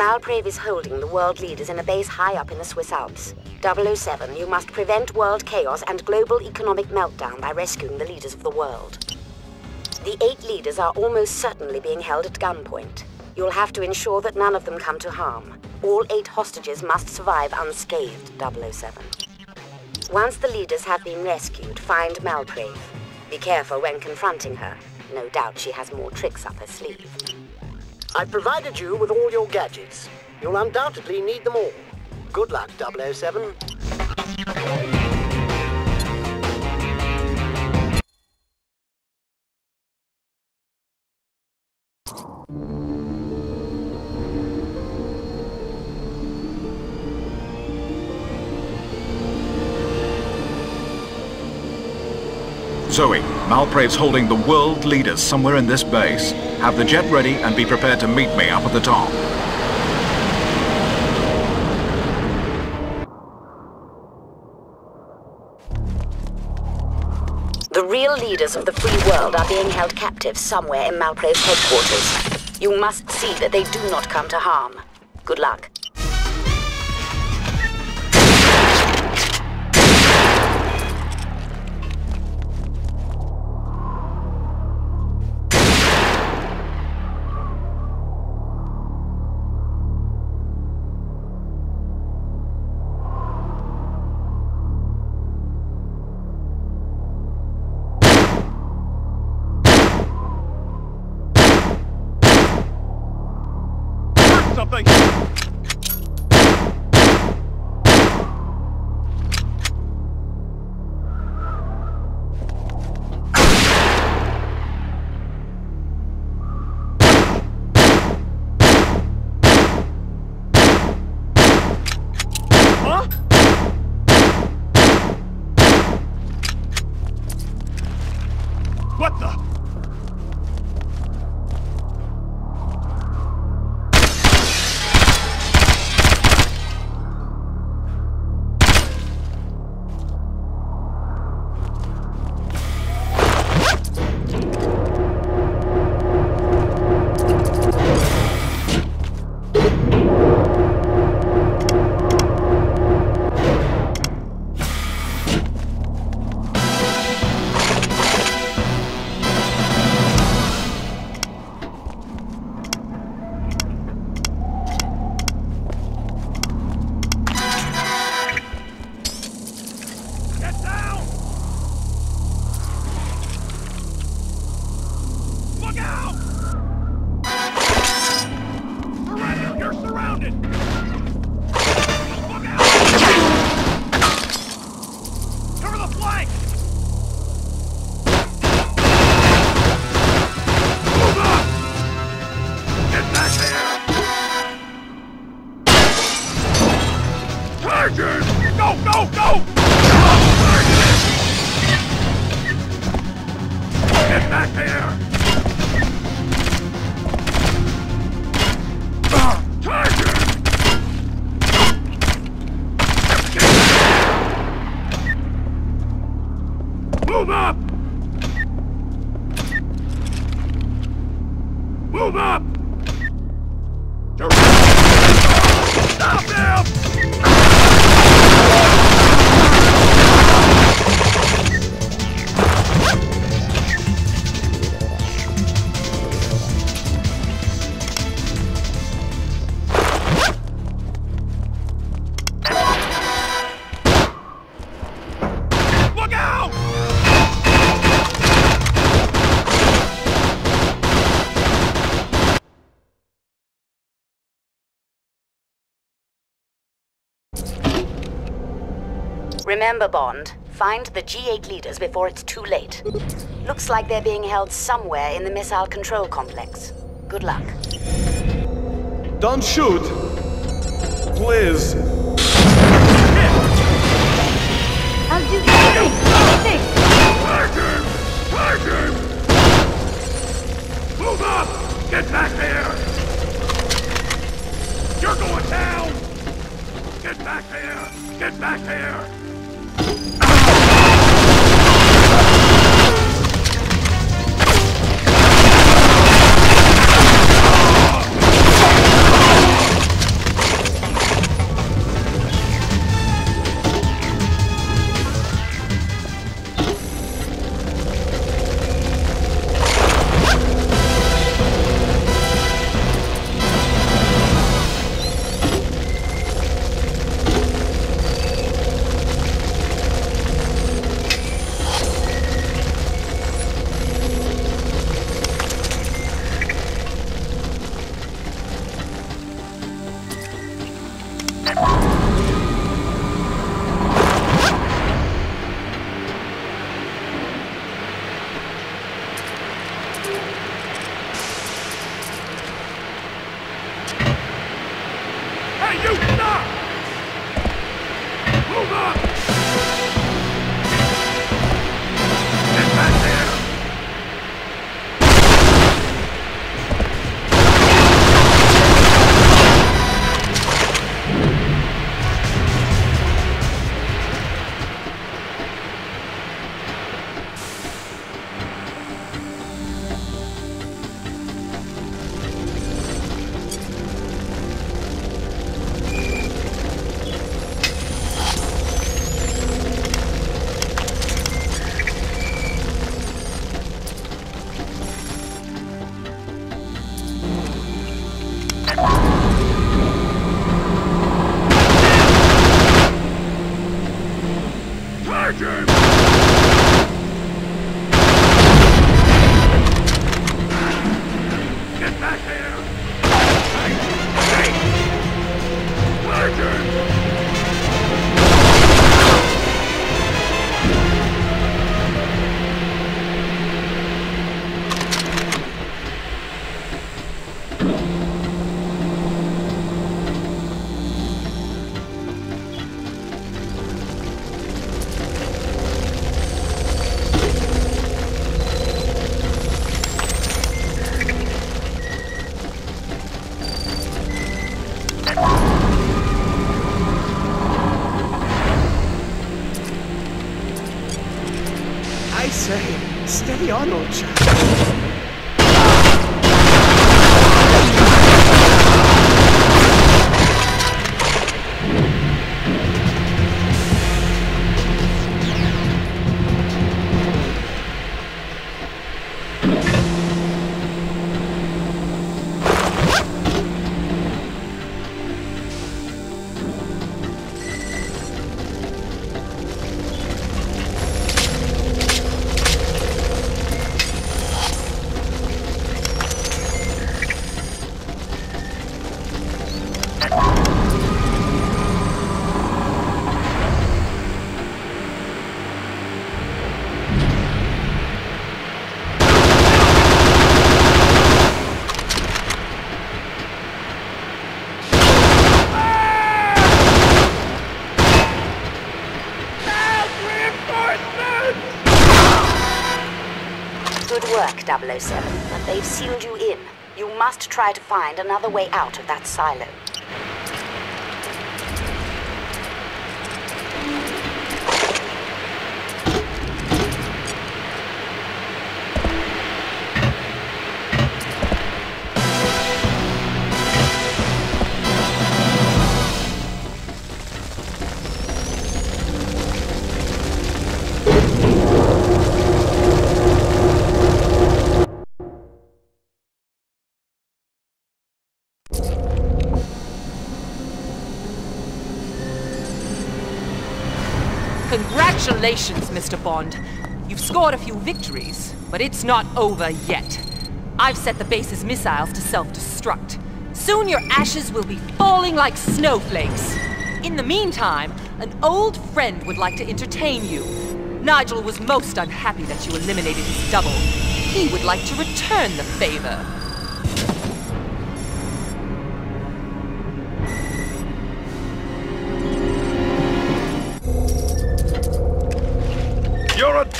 Malprave is holding the world leaders in a base high up in the Swiss Alps. double oh seven, you must prevent world chaos and global economic meltdown by rescuing the leaders of the world. The eight leaders are almost certainly being held at gunpoint. You'll have to ensure that none of them come to harm. All eight hostages must survive unscathed, double oh seven. Once the leaders have been rescued, find Malprave. Be careful when confronting her. No doubt she has more tricks up her sleeve. I've provided you with all your gadgets. You'll undoubtedly need them all. Good luck, double oh seven. Zoe, Malprave's holding the world leaders somewhere in this base. Have the jet ready and be prepared to meet me up at the top. The real leaders of the free world are being held captive somewhere in Malprave's headquarters. You must see that they do not come to harm. Good luck. Something! What the? Remember, Bond, find the G eight leaders before it's too late. Looks like they're being held somewhere in the missile control complex. Good luck. Don't shoot! Please! I'll do anything! Anything! Target! Target! Move up! Get back there! You're going down! Get back there! Get back there! I say, steady on, old chap. double oh seven, but they've sealed you in. You must try to find another way out of that silo. Congratulations, Mister Bond. You've scored a few victories, but it's not over yet. I've set the base's missiles to self-destruct. Soon your ashes will be falling like snowflakes. In the meantime, an old friend would like to entertain you. Nigel was most unhappy that you eliminated his double. He would like to return the favor.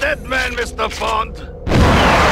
Dead man, Mister Bond!